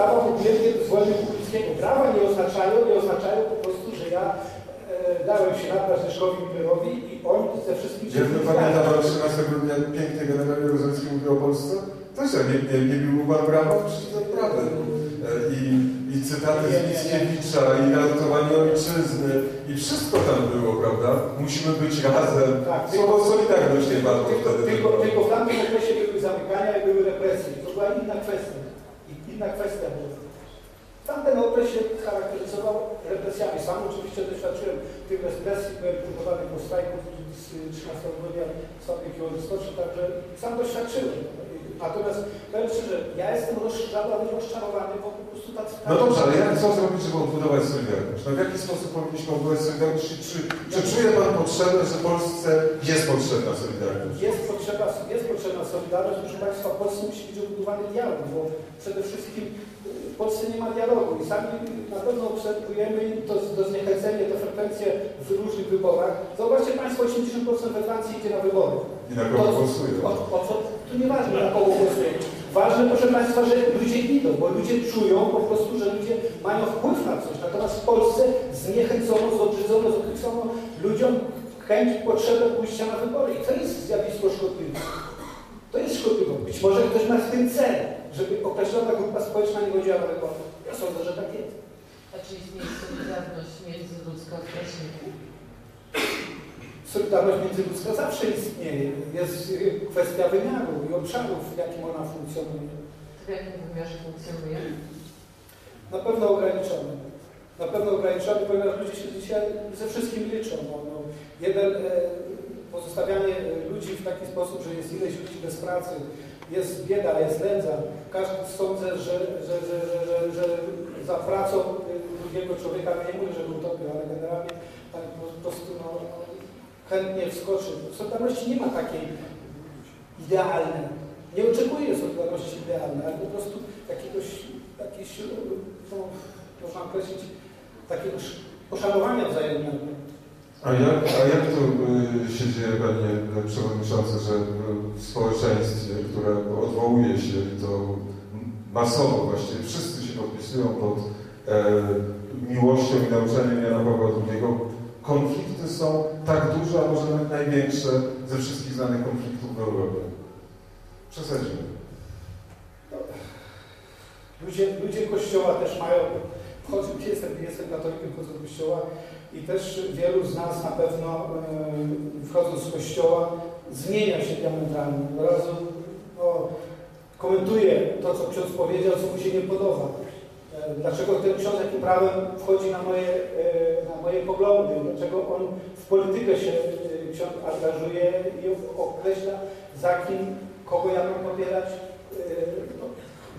w ogóle z wojny publicznego. Prawa nie oznaczają po prostu, że ja dałem się nabrać Leszkowi Millerowi i on ze wszystkich... Dziewny pamięta pan 13 grudnia pięknie generał Jaruzelski mówił o Polsce? Też nie bił pan brawa, przecież naprawdę. I cytaty z Mickiewicza, i ratowanie ojczyzny, i wszystko tam było, prawda? Musimy być razem. Tak, słowo Solidarność nie padło wtedy. Tylko w tamtym okresie były zamykania i były represje. To była inna kwestia. Tamten okres się charakteryzował represjami. Sam oczywiście doświadczyłem tych represji, byłem próbowany po strajku z 13 grudnia w Sąbki i także sam doświadczyłem. Natomiast powiem szczerze, ja jestem rozczarowany, bo po prostu tacy... No dobrze, ale jak co zrobić, żeby odbudować Solidarność? No w jaki sposób powinniśmy odbudować Solidarność? Czy czuje Pan potrzebę, że Polsce jest potrzebna Solidarność? Jest potrzebna Solidarność, proszę Państwa, w Polsce musi być odbudowany dialog, bo przede wszystkim w Polsce nie ma dialogu i sami na pewno obserwujemy to zniechęcenie, te frekwencje w różnych wyborach. Zobaczcie Państwo, 80% we Francji idzie na wybory. I na kogo głosuje. To nieważne, na kogo głosuje. Ważne, proszę Państwa, że ludzie idą, bo ludzie czują po prostu, że ludzie mają wpływ na coś. Natomiast w Polsce zniechęcono, zodrzycono ludziom chęć, potrzebę pójścia na wybory. I to jest zjawisko szkodliwe. To jest szkodliwe. Być może ktoś ma w tym cel, żeby określona grupa społeczna nie chodziła na wybory. Ja sądzę, że tak jest. A czy istnieje solidarność międzyludzka w Kraśniku? Solidarność międzyludzka zawsze istnieje. Jest kwestia wymiaru i obszarów, w jakim ona funkcjonuje. W jakim wymiarze funkcjonuje? Na pewno ograniczonym. na pewno ograniczamy, ponieważ ludzie się dzisiaj ze wszystkim liczą. No, pozostawianie ludzi w taki sposób, że jest ileś ludzi bez pracy, jest bieda, jest nędza. Każdy sądzę, że za pracą drugiego człowieka, nie mówię, że go utopił, ale generalnie tak po prostu chętnie wskoczy. W Solidarności nie ma takiej idealnej. Nie oczekuję Solidarności idealnej, ale po prostu jakiegoś można określić, takiego poszanowania wzajemnego. A jak to się dzieje, panie przewodniczący, że w społeczeństwie, które odwołuje się to masowo właściwie, wszyscy się podpisują pod miłością i nauczaniem Jana Pawła II, konflikty są tak duże, a może nawet największe ze wszystkich znanych konfliktów w Europie? Przesadziłem. Ludzie Kościoła też mają, jestem katolikiem, chodzę do Kościoła i też wielu z nas na pewno wchodząc z Kościoła zmienia się diametralnie. Od razu komentuje to, co ksiądz powiedział, co mu się nie podoba. Dlaczego ten ksiądz jakim prawem wchodzi na moje poglądy? Dlaczego on w politykę się ksiądz angażuje i określa, za kim, kogo ja mam popierać?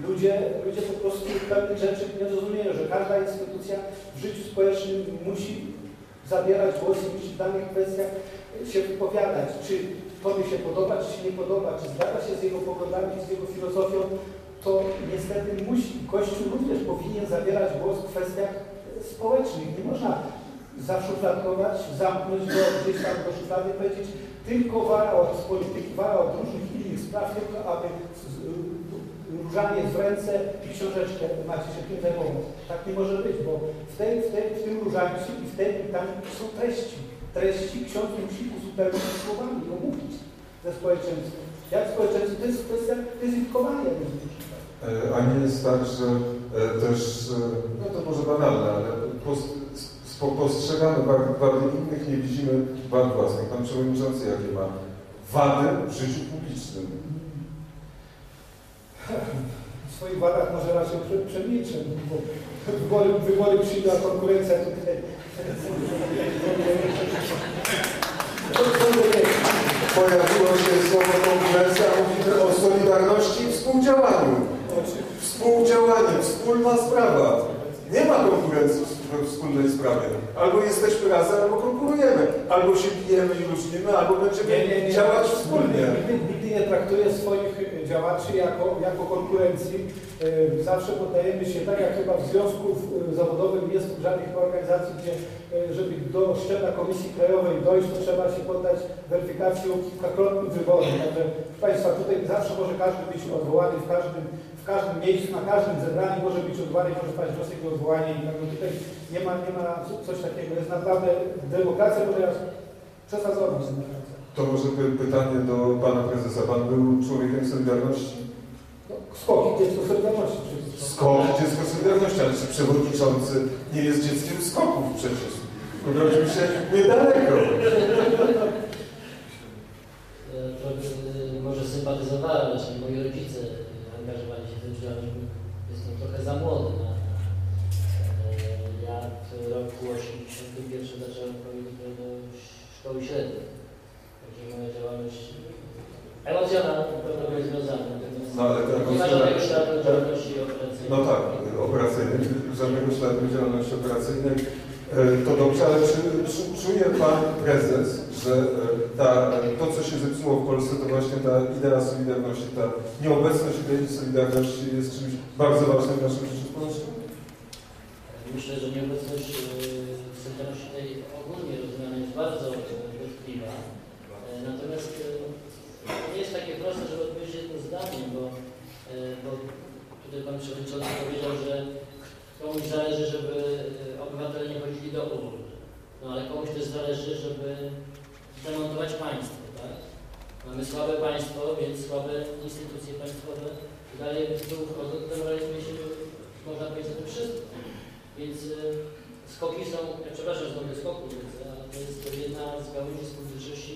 Ludzie po prostu pewnych rzeczy nie rozumieją, że każda instytucja w życiu społecznym musi zabierać głos i musi w danych kwestiach się wypowiadać. Czy to mi się podoba, czy się nie podoba, czy zgadza się z jego poglądami, z jego filozofią, to niestety musi. Kościół również powinien zabierać głos w kwestiach społecznych. Nie można zaszufladkować, zamknąć go gdzieś tam do szuflady i powiedzieć tylko wara od polityki, wara od różnych innych spraw, tylko aby różaniec w ręce i książeczkę macie się tym zajmować. Tak nie może być, bo w tym różańcu i w tym tam są treści. Treści ksiądz musi uzupełnić słowami, omówić ze społeczeństwem. Jak społeczeństwo, to jest kwestia ryzykowania. A nie jest tak, że też, no to może banalne, ale postrzegamy wady innych, nie widzimy wad własnych. Pan przewodniczący jakie ma wady w życiu publicznym? W swoich wadach może raczej przemilczę, bo wybory przyjdą, a konkurencja tutaj. Pojawiło się słowo konkurencja, mówimy o solidarności i współdziałaniu. Współdziałanie, wspólna sprawa. Nie ma konkurencji w wspólnej sprawie. Albo jesteśmy razem, albo konkurujemy. Albo się bijemy i różnimy, albo będziemy działać wspólnie. Nigdy nie traktuję swoich działaczy jako konkurencji. Zawsze poddajemy się, tak jak chyba w związku zawodowym jest w żadnych organizacji, gdzie żeby do szczebla Komisji Krajowej dojść, to trzeba się poddać weryfikacji kilkakrotnych wyborów. Także proszę Państwa, tutaj zawsze może każdy być odwołany w każdym miejscu, na każdym zebraniu może być odwołany, może paść wniosek o odwołanie. I tutaj nie ma coś takiego. Jest naprawdę demokracja, bo teraz przesadzona jest demokracja. To może pytanie do pana prezesa. Pan był człowiekiem Solidarności? SKOK, dziecko Solidarności. SKOK, dziecko Solidarności, ale czy przewodniczący nie jest dzieckiem SKOK-ów przecież? Urodził się niedaleko. Może sympatyzowałem, znaczy moi rodzice angażowali się w tym działaniu. Jestem trochę za młody. Ja w roku 1981 zacząłem politykę do szkoły średniej. Także moja działalność emocjonalna na pewno była związana. No ale no tak, operacyjnej, żadnego śladu działalności operacyjnej. To dobrze, ale czy czuje pan prezes, że to, co się zepsuło w Polsce, to właśnie ta idea solidarności, ta nieobecność idei solidarności jest czymś bardzo ważnym w naszym życiu społecznym? Myślę, że nieobecność solidarności tej ogólnie rozumianej jest bardzo wątpliwa. Natomiast nie jest takie proste, żeby odpowiedzieć jednym zdaniem, bo tutaj pan przewodniczący powiedział, że komuś zależy, żeby obywatele nie chodzili do urn. No ale komuś też zależy, żeby demontować państwo, tak? Mamy słabe państwo, więc słabe instytucje państwowe. Dalej z tyłu wchodzą, demoralizuje się, można powiedzieć, o tym wszystkim. Więc skoki są, przepraszam, że mówię skoku, ale to jest jedna z gałęzi spółdzielczości,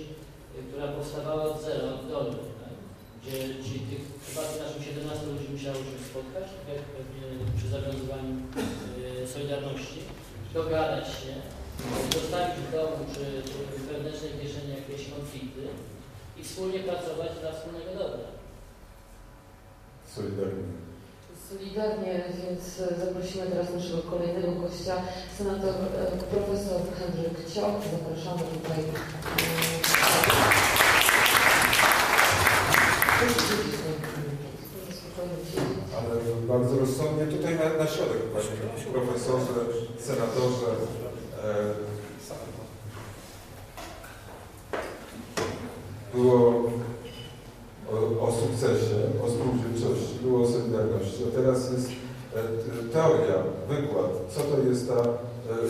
która powstawała od zera, od dolnej, tak? Gdzie tych przypadków naszych 17 ludzi musiało się spotkać, tak jak pewnie przy zawiązywaniu Solidarności. dogadać się, zostawić w domu czy w wewnętrznej kieszeni jakieś konflikty i wspólnie pracować dla wspólnego dobra. Solidarność. Solidarnie, więc zaprosimy teraz naszego kolejnego gościa, senator profesor Henryk Cioch. Zapraszamy tutaj. Ale bardzo rozsądnie, tutaj na środek, panie profesorze, senatorze. Było o sukcesie, o spółdzielczości, było o solidarności, a teraz jest teoria, wykład, co to jest ta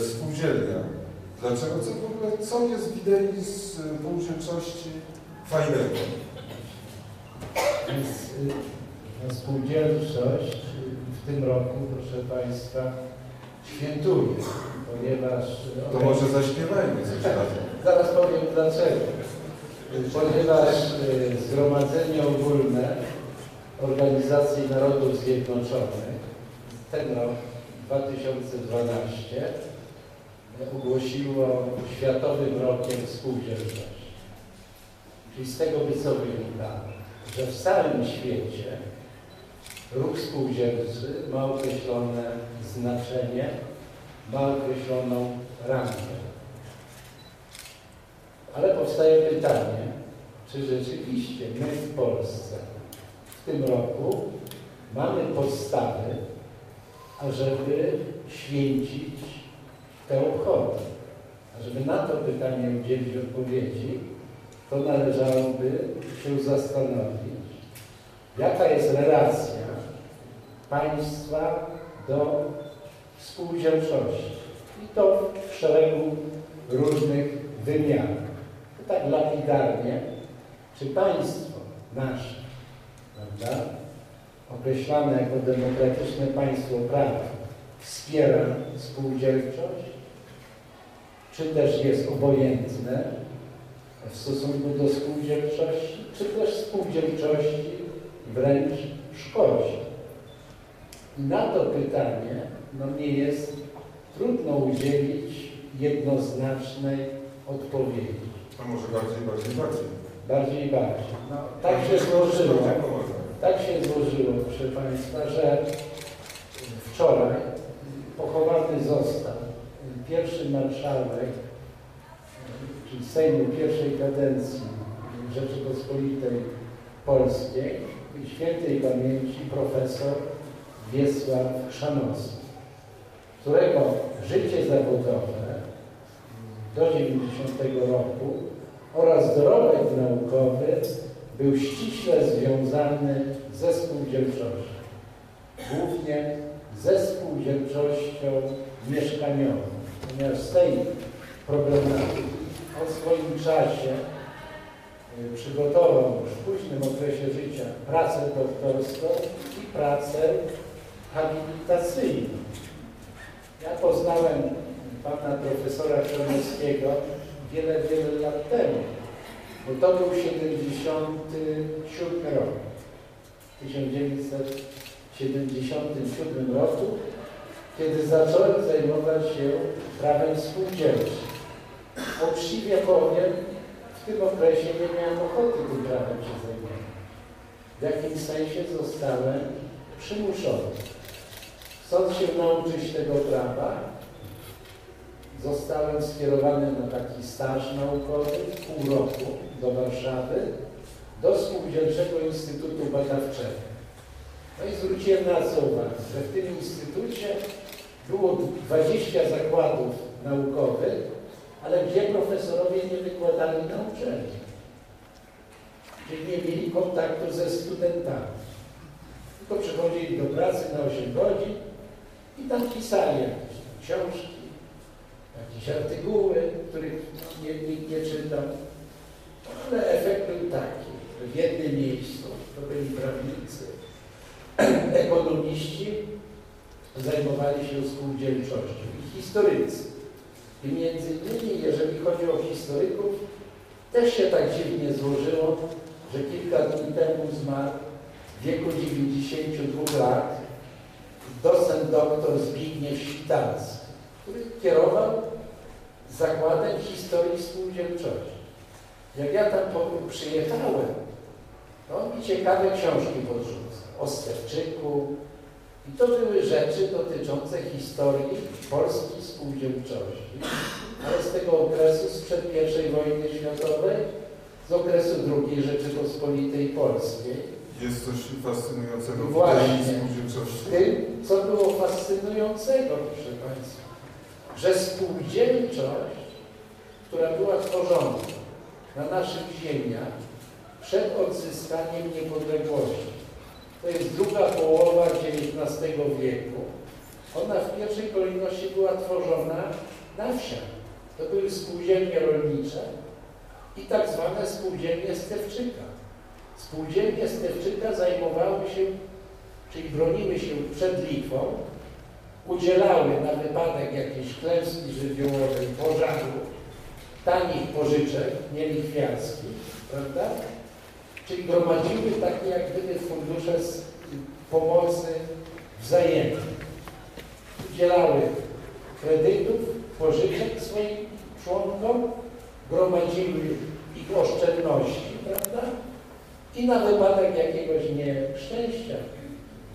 spółdzielnia, dlaczego, co w ogóle, co jest w idei spółdzielczości fajnego? Więc spółdzielczość w tym roku, proszę Państwa, świętuje, ponieważ... To może zaśpiewajmy coś takiego. Zaraz powiem dlaczego. Ponieważ Zgromadzenie Ogólne Organizacji Narodów Zjednoczonych ten rok 2012 ogłosiło Światowym Rokiem Spółdzielczości. Czyli z tego by co wynika, że w całym świecie ruch spółdzielczy ma określone znaczenie, ma określoną rangę. Ale powstaje pytanie, czy rzeczywiście my w Polsce w tym roku mamy podstawy, ażeby święcić te obchody. A żeby na to pytanie udzielić odpowiedzi, to należałoby się zastanowić, jaka jest relacja państwa do spółdzielczości. I to w szeregu różnych wymiarów. Tak lapidarnie, czy państwo nasze, prawda, określane jako demokratyczne państwo prawa, wspiera spółdzielczość, czy też jest obojętne w stosunku do spółdzielczości, czy też spółdzielczości wręcz szkodzi. I na to pytanie nie jest trudno udzielić jednoznacznej odpowiedzi. A może bardziej. No, tak się złożyło, proszę Państwa, że wczoraj pochowany został pierwszy marszałek, czyli Sejmu pierwszej kadencji Rzeczypospolitej Polskiej, świętej pamięci profesor Wiesław Chrzanowski, którego życie zawodowe do 90 roku oraz dorobek naukowy był ściśle związany ze spółdzielczością, głównie ze spółdzielczością mieszkaniową, ponieważ z tej problematyki on w swoim czasie przygotował w późnym okresie życia pracę doktorską i pracę habilitacyjną. Ja poznałem pana profesora Chrzanowskiego wiele lat temu, bo to był 77 rok. W 1977 roku, kiedy zacząłem zajmować się prawem spółdzielczym. Uczciwie powiem, w tym okresie nie miałem ochoty tym prawem się zajmować. W jakimś sensie zostałem przymuszony. Chcąc się nauczyć tego prawa, zostałem skierowany na taki staż naukowy, pół roku, do Warszawy, do Spółdzielczego Instytutu Badawczego. No i zwróciłem na co uwagę, że w tym instytucie było 20 zakładów naukowych, ale gdzie profesorowie nie wykładali na uczelni, czyli nie mieli kontaktu ze studentami. Tylko przychodzili do pracy na 8 godzin i tam pisali jakieś książki, jakieś artykuły, których nikt nie czytał, ale efekt był taki, że w jednym miejscu to byli prawnicy, ekonomiści, zajmowali się spółdzielczością i historycy. I między innymi, jeżeli chodzi o historyków, też się tak dziwnie złożyło, że kilka dni temu zmarł w wieku 92 lat docent doktor Zbigniew Świtalski, który kierował Zakładem Historii Spółdzielczości. Jak ja tam przyjechałem, to on mi ciekawe książki podrzucał o Stefczyku. I to były rzeczy dotyczące historii polskiej spółdzielczości, ale z tego okresu sprzed I wojny światowej, z okresu II Rzeczypospolitej Polskiej. Jest coś fascynującego w tej spółdzielczości. Tym, co było fascynującego, proszę Państwa, że spółdzielczość, która była tworzona na naszych ziemiach przed odzyskaniem niepodległości, to jest druga połowa XIX wieku, ona w pierwszej kolejności była tworzona na wsiach. To były spółdzielnie rolnicze i tak zwane spółdzielnie Stefczyka. Spółdzielnie Stefczyka zajmowały się, czyli broniły się przed Litwą, udzielały na wypadek jakiejś klęski żywiołowej, pożaru, tanich pożyczek, nielichwiarskich, prawda? Czyli gromadziły takie jak gdyby fundusze pomocy wzajemnej. Udzielały kredytów, pożyczek swoim członkom, gromadziły ich oszczędności, prawda? I na wypadek jakiegoś nieszczęścia,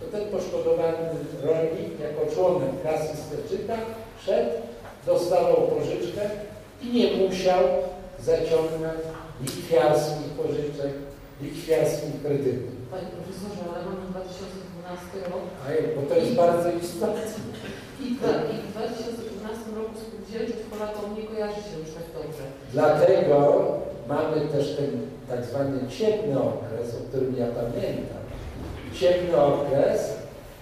to ten poszkodowany rolnik jako członek Kasy Stefczyka szedł, dostawał pożyczkę i nie musiał zaciągnąć lichwiarskich pożyczek, lichwiarskich kredytów. Panie profesorze, ale mamy 2012 rok. A bo to jest bardzo istotne. I w 2012 roku spółdzielczość Polakom nie kojarzy się już tak dobrze. Dlatego mamy też ten tak zwany ciemny okres, o którym ja pamiętam. Ciemny okres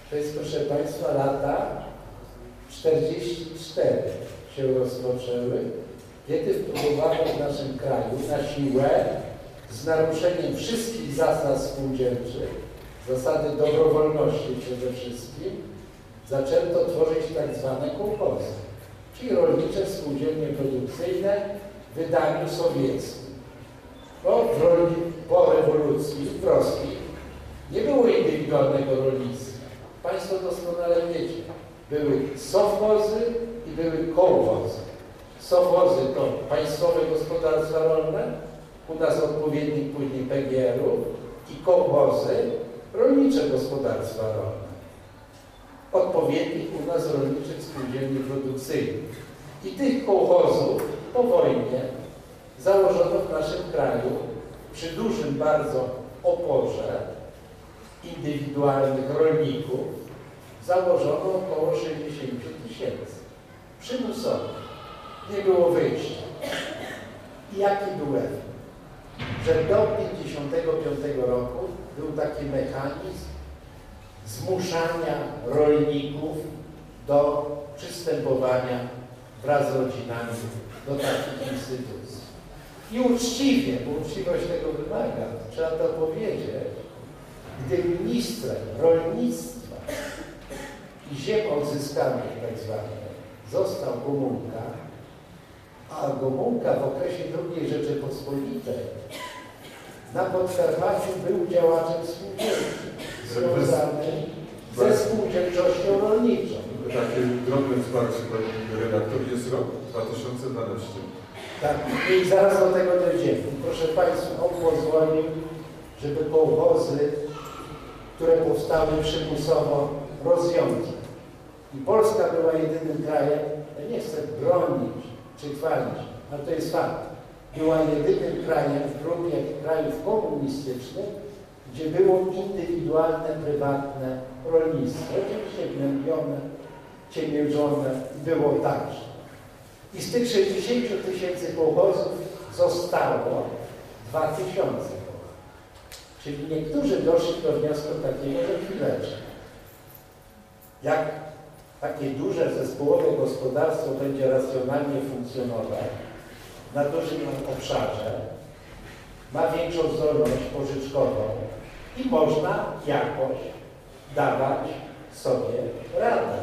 to jest, proszę Państwa, lata 44 się rozpoczęły, kiedy wpływano w naszym kraju na siłę z naruszeniem wszystkich zasad spółdzielczych, zasady dobrowolności przede wszystkim, zaczęto tworzyć tak zwane kołchy, czyli rolnicze spółdzielnie produkcyjne w wydaniu sowieckim. Po rewolucji w Rosji nie było indywidualnego rolnictwa. Państwo doskonale wiecie. Były sowchozy i były kołchozy. Sowchozy to państwowe gospodarstwa rolne, u nas odpowiednik później PGR-u, i kołchozy rolnicze gospodarstwa rolne. Odpowiednik u nas rolniczych spółdzielni produkcyjnych. I tych kołchozów po wojnie założono w naszym kraju przy dużym bardzo oporze indywidualnych rolników, założono około 60 000. Przymusowo. Nie było wyjścia. I jaki był efekt? Że do 1955 roku był taki mechanizm zmuszania rolników do przystępowania wraz z rodzinami do takich instytucji. I uczciwie, bo uczciwość tego wymaga, trzeba to powiedzieć, gdy ministrem rolnictwa i ziem odzyskanych tak zwanych został Gomułka, a Gomułka w okresie II Rzeczypospolitej na Podkarpaciu był działaczem spółdzielczym związanym ze spółdzielczością rolniczą. Takie drobne wsparcie, panie redaktor, jest rok 2012. Tak, i zaraz do tego dojdziemy. Proszę Państwa, on pozwolił, żeby kołchozy, które powstały przymusowo, rozwiązać. I Polska była jedynym krajem, ja nie chcę bronić czy chwalić, ale to jest fakt, była jedynym krajem w grupie krajów komunistycznych, gdzie było indywidualne, prywatne rolnictwo, oczywiście gnębione, ciemiężone, było także. I z tych 60 000 kołchozów zostało 2000. Czyli niektórzy doszli do wniosku takiego, że chwileczkę, jak takie duże zespołowe gospodarstwo będzie racjonalnie funkcjonować na dużym obszarze, ma większą zdolność pożyczkową i można jakoś dawać sobie radę.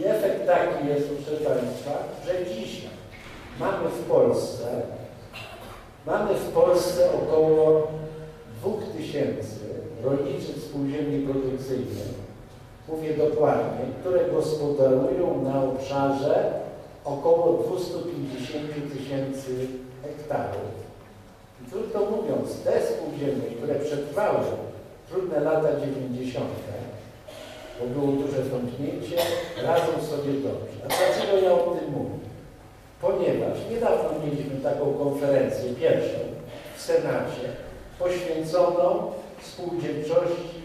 I efekt taki jest, proszę Państwa, że dzisiaj mamy w Polsce około 2000 rolniczych spółdzielni produkcyjnych, mówię dokładnie, które gospodarują na obszarze około 250 000 hektarów. I krótko mówiąc, te spółdzielnie, które przetrwały trudne lata 90., bo było duże tąpnięcie, radzą sobie dobrze. A dlaczego ja o tym mówię? Ponieważ niedawno mieliśmy taką konferencję, pierwszą w Senacie, poświęconą spółdzielczości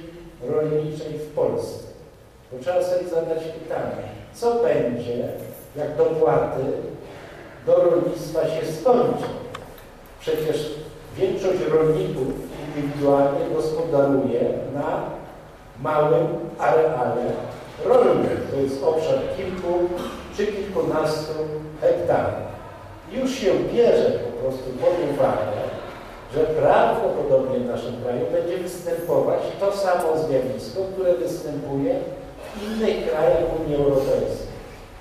rolniczej w Polsce. Bo trzeba sobie zadać pytanie, co będzie, jak dopłaty do rolnictwa się skończą? Przecież większość rolników indywidualnie gospodaruje na małym areale rolnym. To jest obszar kilku czy kilkunastu hektarów. Już się bierze po prostu pod uwagę, że prawdopodobnie w naszym kraju będzie występować to samo zjawisko, które występuje w innych krajach Unii Europejskiej.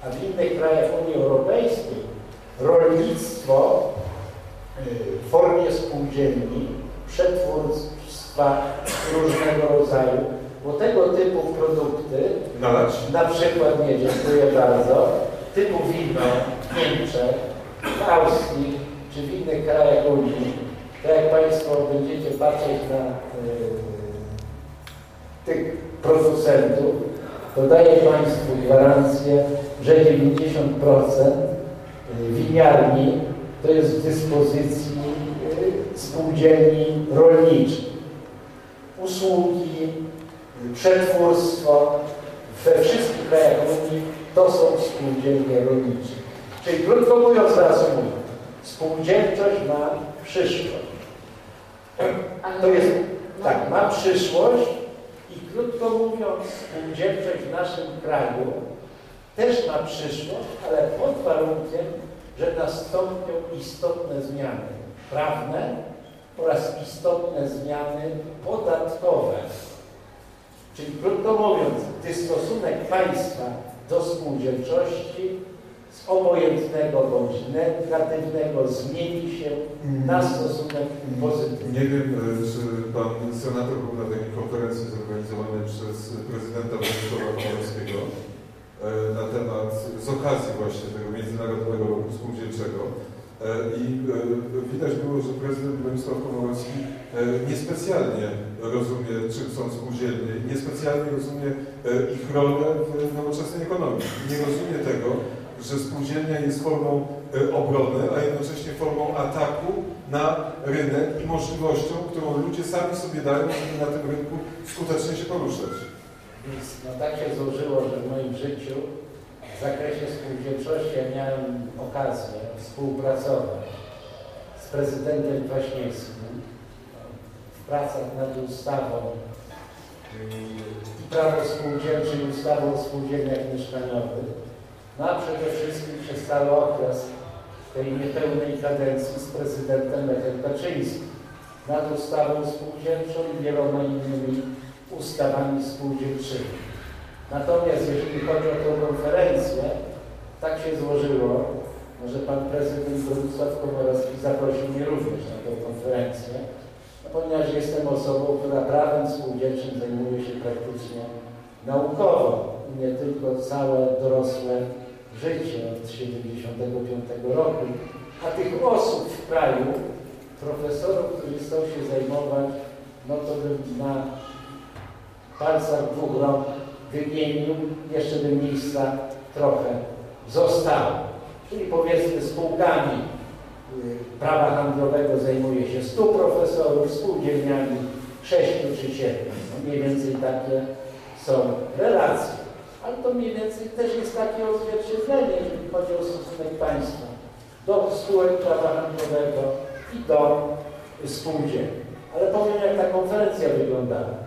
A w innych krajach Unii Europejskiej rolnictwo w formie spółdzielni, przetwórstwa różnego rodzaju, bo tego typu produkty, na przykład, nie dziękuję bardzo, typu wino w Niemczech, w Austrii czy w innych krajach Unii, to jak Państwo będziecie patrzeć na tych producentów, to daję Państwu gwarancję, że 90% winiarni to jest w dyspozycji spółdzielni rolniczych. Usługi, przetwórstwo we wszystkich krajach Unii to są spółdzielnie rolnicze. Czyli krótko mówiąc, reasumując, spółdzielczość ma przyszłość. To jest, tak, ma przyszłość i krótko mówiąc, spółdzielczość w naszym kraju też ma przyszłość, ale pod warunkiem, że nastąpią istotne zmiany prawne oraz istotne zmiany podatkowe. Czyli krótko mówiąc, gdy stosunek państwa do spółdzielczości z obojętnego bądź negatywnego zmieni się na stosunek pozytywny. Nie wiem, czy pan senator był na takiej konferencji zorganizowanej przez prezydenta Wojciecha Ciechowskiego na temat, z okazji właśnie tego Międzynarodowego Roku Spółdzielczego. I widać było, że prezydent Wojciech Ciechowski niespecjalnie rozumie, czym są spółdzielnie, niespecjalnie rozumie ich rolę w nowoczesnej ekonomii. Nie rozumie tego, że spółdzielnia jest formą obrony, a jednocześnie formą ataku na rynek i możliwością, którą ludzie sami sobie dają, żeby na tym rynku skutecznie się poruszać. Więc no tak się złożyło, że w moim życiu w zakresie spółdzielczości ja miałem okazję współpracować z prezydentem Kraśniewskim w pracach nad ustawą i prawo spółdzielcze i ustawą o spółdzielniach mieszkaniowych. No a przede wszystkim przez cały okres tej niepełnej kadencji z prezydentem Lechem Kaczyńskim nad ustawą spółdzielczą i wieloma innymi ustawami spółdzielczymi. Natomiast jeżeli chodzi o tę konferencję, tak się złożyło, że pan prezydent Wojciech Ciechowski zaprosił mnie również na tę konferencję, ponieważ jestem osobą, która prawem spółdzielczym zajmuje się praktycznie naukowo, nie tylko całe dorosłe życie od 1975 roku, a tych osób w kraju, profesorów, którzy chcą się zajmować, no to bym na palcach dwóch rąk wymienił, jeszcze by miejsca trochę zostało. Czyli powiedzmy spółkami prawa handlowego zajmuje się 100 profesorów, spółdzielniami 6 czy 7. No mniej więcej takie są relacje. Ale to mniej więcej też jest takie odzwierciedlenie, jeżeli chodzi o stosunek państwa do spółek prawa handlowego i do spółdzielni. Ale powiem, jak ta konferencja wyglądała.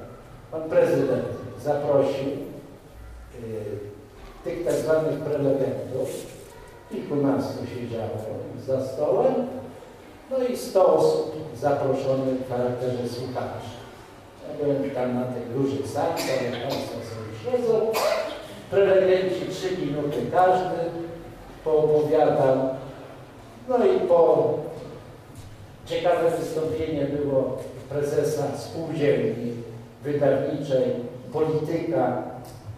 Pan prezydent zaprosił tych tak zwanych prelegentów, kilkunastu siedziało za stołem, no i 100 osób zaproszonych w charakterze słuchaczy. Ja byłem tam na tych dużych salach, jak Państwo sobie siedzą. Prelegenci 3 minuty każdy poopowiadał. No i po ciekawe wystąpienie było prezesa spółdzielni wydawniczej, polityka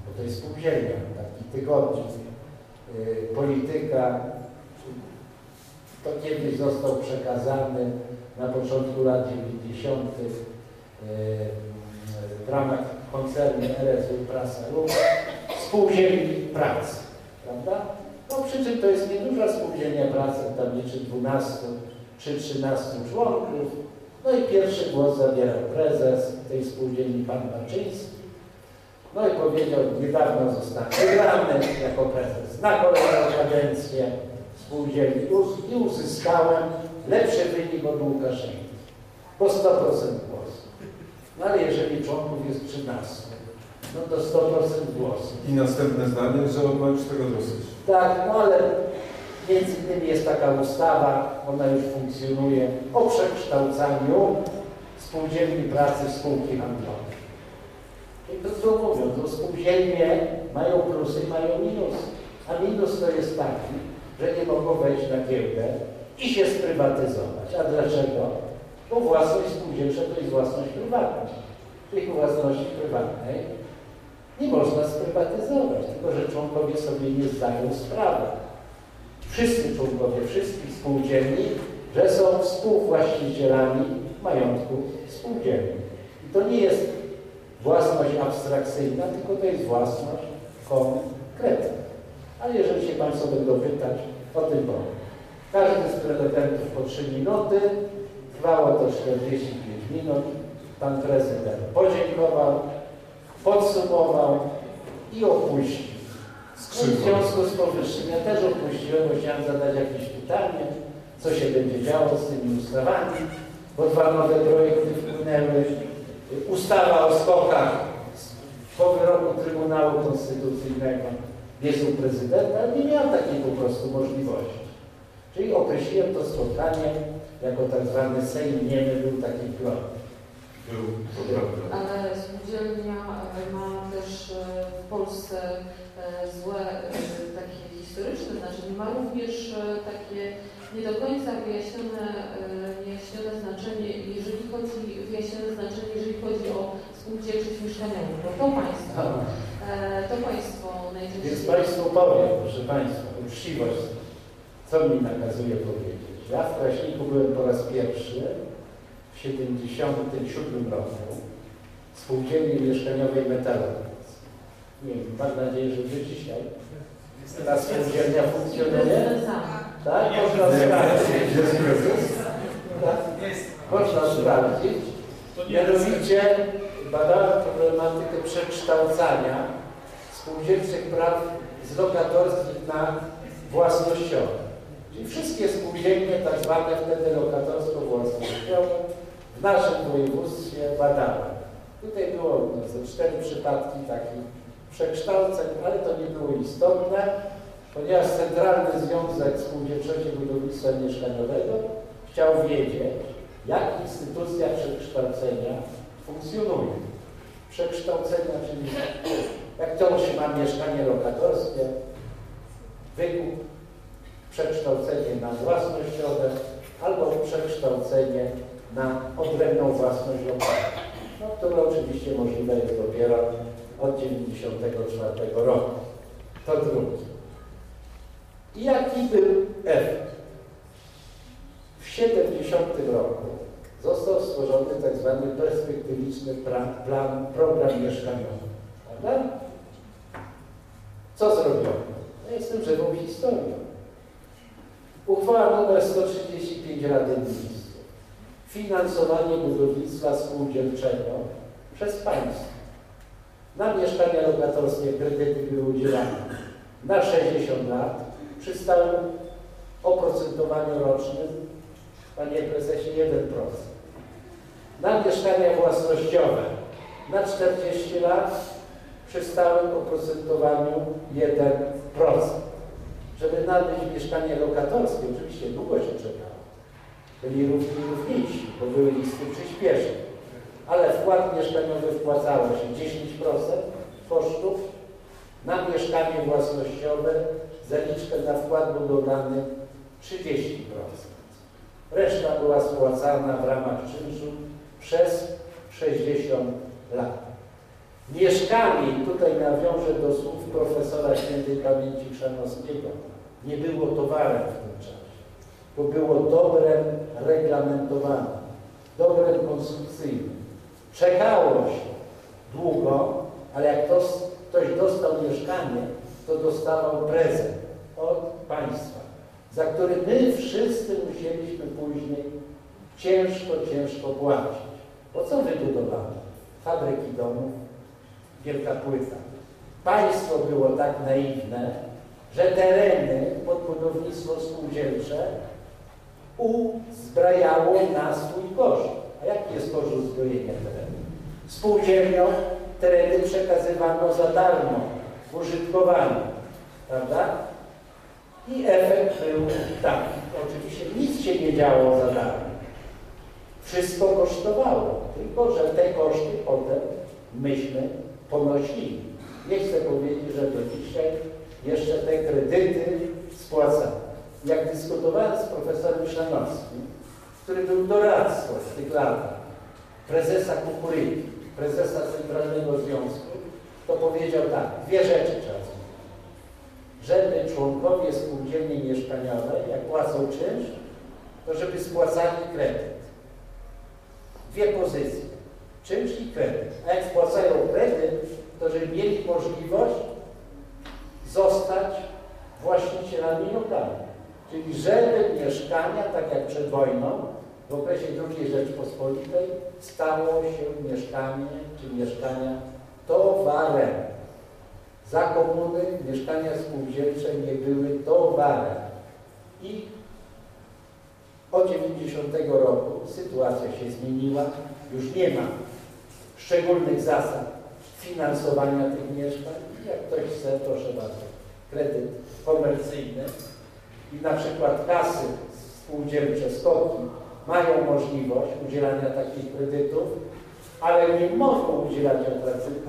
bo to jest pół ziemia, taki tygodnik, polityka. To kiedyś został przekazany na początku lat 90. w ramach koncernu RSW Prasa Ruch spółdzielni pracy, prawda? No przy czym to jest nieduża spółdzielnia pracy, tam liczy 12 czy 13 członków. No i pierwszy głos zabierał prezes tej spółdzielni, pan Baczyński. No i powiedział, niedawno został wybrany jako prezes na kolejną kadencję spółdzielni i uzyskałem lepszy wynik od Łukaszenki, po 100% głosów. No ale jeżeli członków jest 13, no to 100% głosów. I następne zdanie, że on ma już tego dosyć. Tak, no ale między innymi jest taka ustawa, ona już funkcjonuje, o przekształcaniu spółdzielni pracy w spółki handlowe. I to co mówią, to spółdzielnie mają plusy, mają minusy. A minus to jest taki, że nie mogą wejść na giełdę i się sprywatyzować. A dlaczego? Bo własność spółdzielcza to jest własność prywatna. Tej własności prywatnej nie można sprywatyzować, tylko że członkowie sobie nie zdają sprawy. Wszyscy członkowie wszystkich spółdzielni, że są współwłaścicielami majątku spółdzielni. I to nie jest własność abstrakcyjna, tylko to jest własność konkretna. Ale jeżeli się Państwo będą pytać o tym, bo każdy z prelegentów po 3 minuty, trwało to 45 minut, pan prezydent podziękował, podsumował i opuścił. W związku z powyższym ja też opuściłem, bo chciałem zadać jakieś pytanie, co się będzie działo z tymi ustawami, bo 2 nowe projekty wpłynęły. Ustawa o SKOK-ach po wyroku Trybunału Konstytucyjnego jest u prezydenta, ale nie miał takiej po prostu możliwości. Czyli określiłem to spotkanie jako tak zwany Sejm Niemy, był taki plan. Ale spółdzielnia ma też w Polsce złe, takie historyczne znaczenie, ma również takie nie do końca wyjaśnione znaczenie, jeżeli chodzi o spółdzielczość mieszkaniową, bo to państwo najczęściej... Więc Państwu powiem, proszę Państwa, uczciwość, co mi nakazuje powiedzieć. Ja w Kraśniku byłem po raz pierwszy w 1977 roku w spółdzielni mieszkaniowej metalowej. Nie wiem, mam nadzieję, że gdzieś dzisiaj ta spółdzielnia funkcjonuje. Tak? Można sprawdzić. Tak? Można sprawdzić. Mianowicie badałem problematykę przekształcania spółdzielczych praw z lokatorskich na własnościowe. Czyli wszystkie spółdzielnie, tak zwane wtedy lokatorsko-własnościowe, w naszym województwie badałem. Tutaj było ze 4 przypadki takich przekształceń, ale to nie było istotne, ponieważ Centralny Związek Spółdzielczości Budownictwa Mieszkaniowego chciał wiedzieć, jak instytucja przekształcenia funkcjonuje. Przekształcenia, czyli jak ktoś ma mieszkanie lokatorskie, wykup, przekształcenie na własnościowe albo przekształcenie na odrębną własność lokalną. No, które oczywiście możliwe jest dopiero od 1994 roku. To drugi. I jaki był efekt? W 70 roku został stworzony tzw. perspektywiczny program mieszkaniowy. Prawda? Co zrobiono? No jestem żywą historią. Uchwała nr 135 Rady Ministrów. Finansowanie budownictwa spółdzielczego przez państwo. Na mieszkania lokatorskie kredyty były udzielane na 60 lat przy stałym oprocentowaniu rocznym, panie prezesie, 1%. Na mieszkania własnościowe na 40 lat przy stałym oprocentowaniu 1%. Żeby nabyć mieszkanie lokatorskie, oczywiście długo się czekało. Byli równiejsi, bo były listy przyspieszone. Ale wkład mieszkaniowy wpłacało się 10% kosztów, na mieszkanie własnościowe zaliczkę na wkład był dodany 30%. Reszta była spłacana w ramach czynszu przez 60 lat. Mieszkali, tutaj nawiążę do słów profesora świętej pamięci Chrzanowskiego, nie było towarem w tym czasie, bo było dobrem reglamentowanym, dobrem konsumpcyjnym. Czekało się długo, ale jak ktoś dostał mieszkanie, to dostawał prezent od państwa, za który my wszyscy musieliśmy później ciężko płacić. Bo co wybudowano? Fabryki domów, wielka płyta. Państwo było tak naiwne, że tereny pod budownictwo spółdzielcze uzbrajało na swój koszt. A jaki jest koszt uzbrojenia terenu? Spółdzielniom tereny przekazywano za darmo w użytkowaniu, prawda? I efekt był taki. Oczywiście nic się nie działo za darmo. Wszystko kosztowało, tylko że te koszty potem myśmy ponosili. Nie chcę powiedzieć, że do dzisiaj jeszcze te kredyty spłacamy. Jak dyskutowałem z profesorem Szanowskim, który był doradcą w tych latach, prezesa Kukuryki, prezesa Centralnego Związku, to powiedział tak, dwie rzeczy trzeba zmienić. Żeby członkowie spółdzielni mieszkaniowej, jak płacą czynsz, to żeby spłacali kredyt. Dwie pozycje. Czynsz i kredyt. A jak spłacają kredyt, to żeby mieli możliwość zostać właścicielami lokali. Czyli żeby mieszkania, tak jak przed wojną, w okresie II Rzeczpospolitej stało się mieszkanie czy mieszkania towarem. Za komuny mieszkania spółdzielcze nie były towarem. I od 90 roku sytuacja się zmieniła, już nie ma szczególnych zasad finansowania tych mieszkań. Jak ktoś chce, proszę bardzo, kredyt komercyjny i na przykład kasy spółdzielcze, SKOK-i mają możliwość udzielania takich kredytów, ale nie mogą udzielać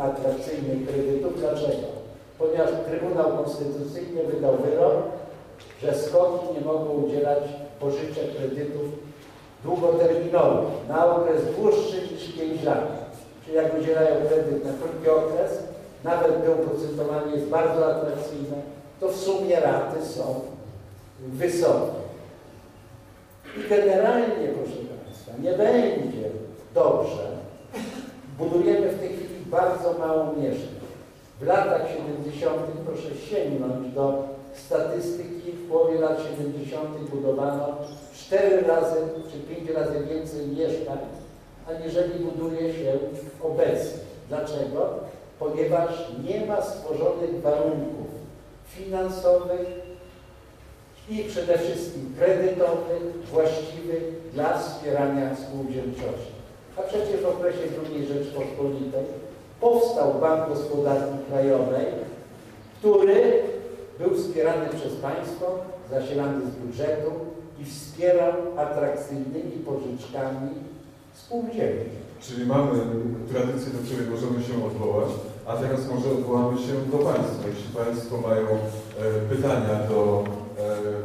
atrakcyjnych kredytów. Dlaczego? Ponieważ Trybunał Konstytucyjny wydał wyrok, że SKOK-i nie mogą udzielać pożyczek kredytów długoterminowych na okres dłuższy niż 5 lat. Czyli jak udzielają kredyt na krótki okres, nawet gdy oprocentowanie jest bardzo atrakcyjne, to w sumie raty są wysokie. I generalnie, proszę Państwa, nie będzie dobrze. Budujemy w tej chwili bardzo mało mieszkań. W latach 70. proszę sięgnąć do statystyki, w połowie lat 70. budowano 4 razy czy 5 razy więcej mieszkań, aniżeli buduje się obecnie. Dlaczego? Ponieważ nie ma stworzonych warunków finansowych i przede wszystkim kredytowych, właściwych dla wspierania spółdzielczości. A przecież w okresie II Rzeczpospolitej powstał Bank Gospodarki Krajowej, który był wspierany przez państwo, zasilany z budżetu i wspierał atrakcyjnymi pożyczkami spółdzielni. Czyli mamy tradycję, do której możemy się odwołać, a teraz może odwołamy się do państwa. Jeśli państwo mają pytania do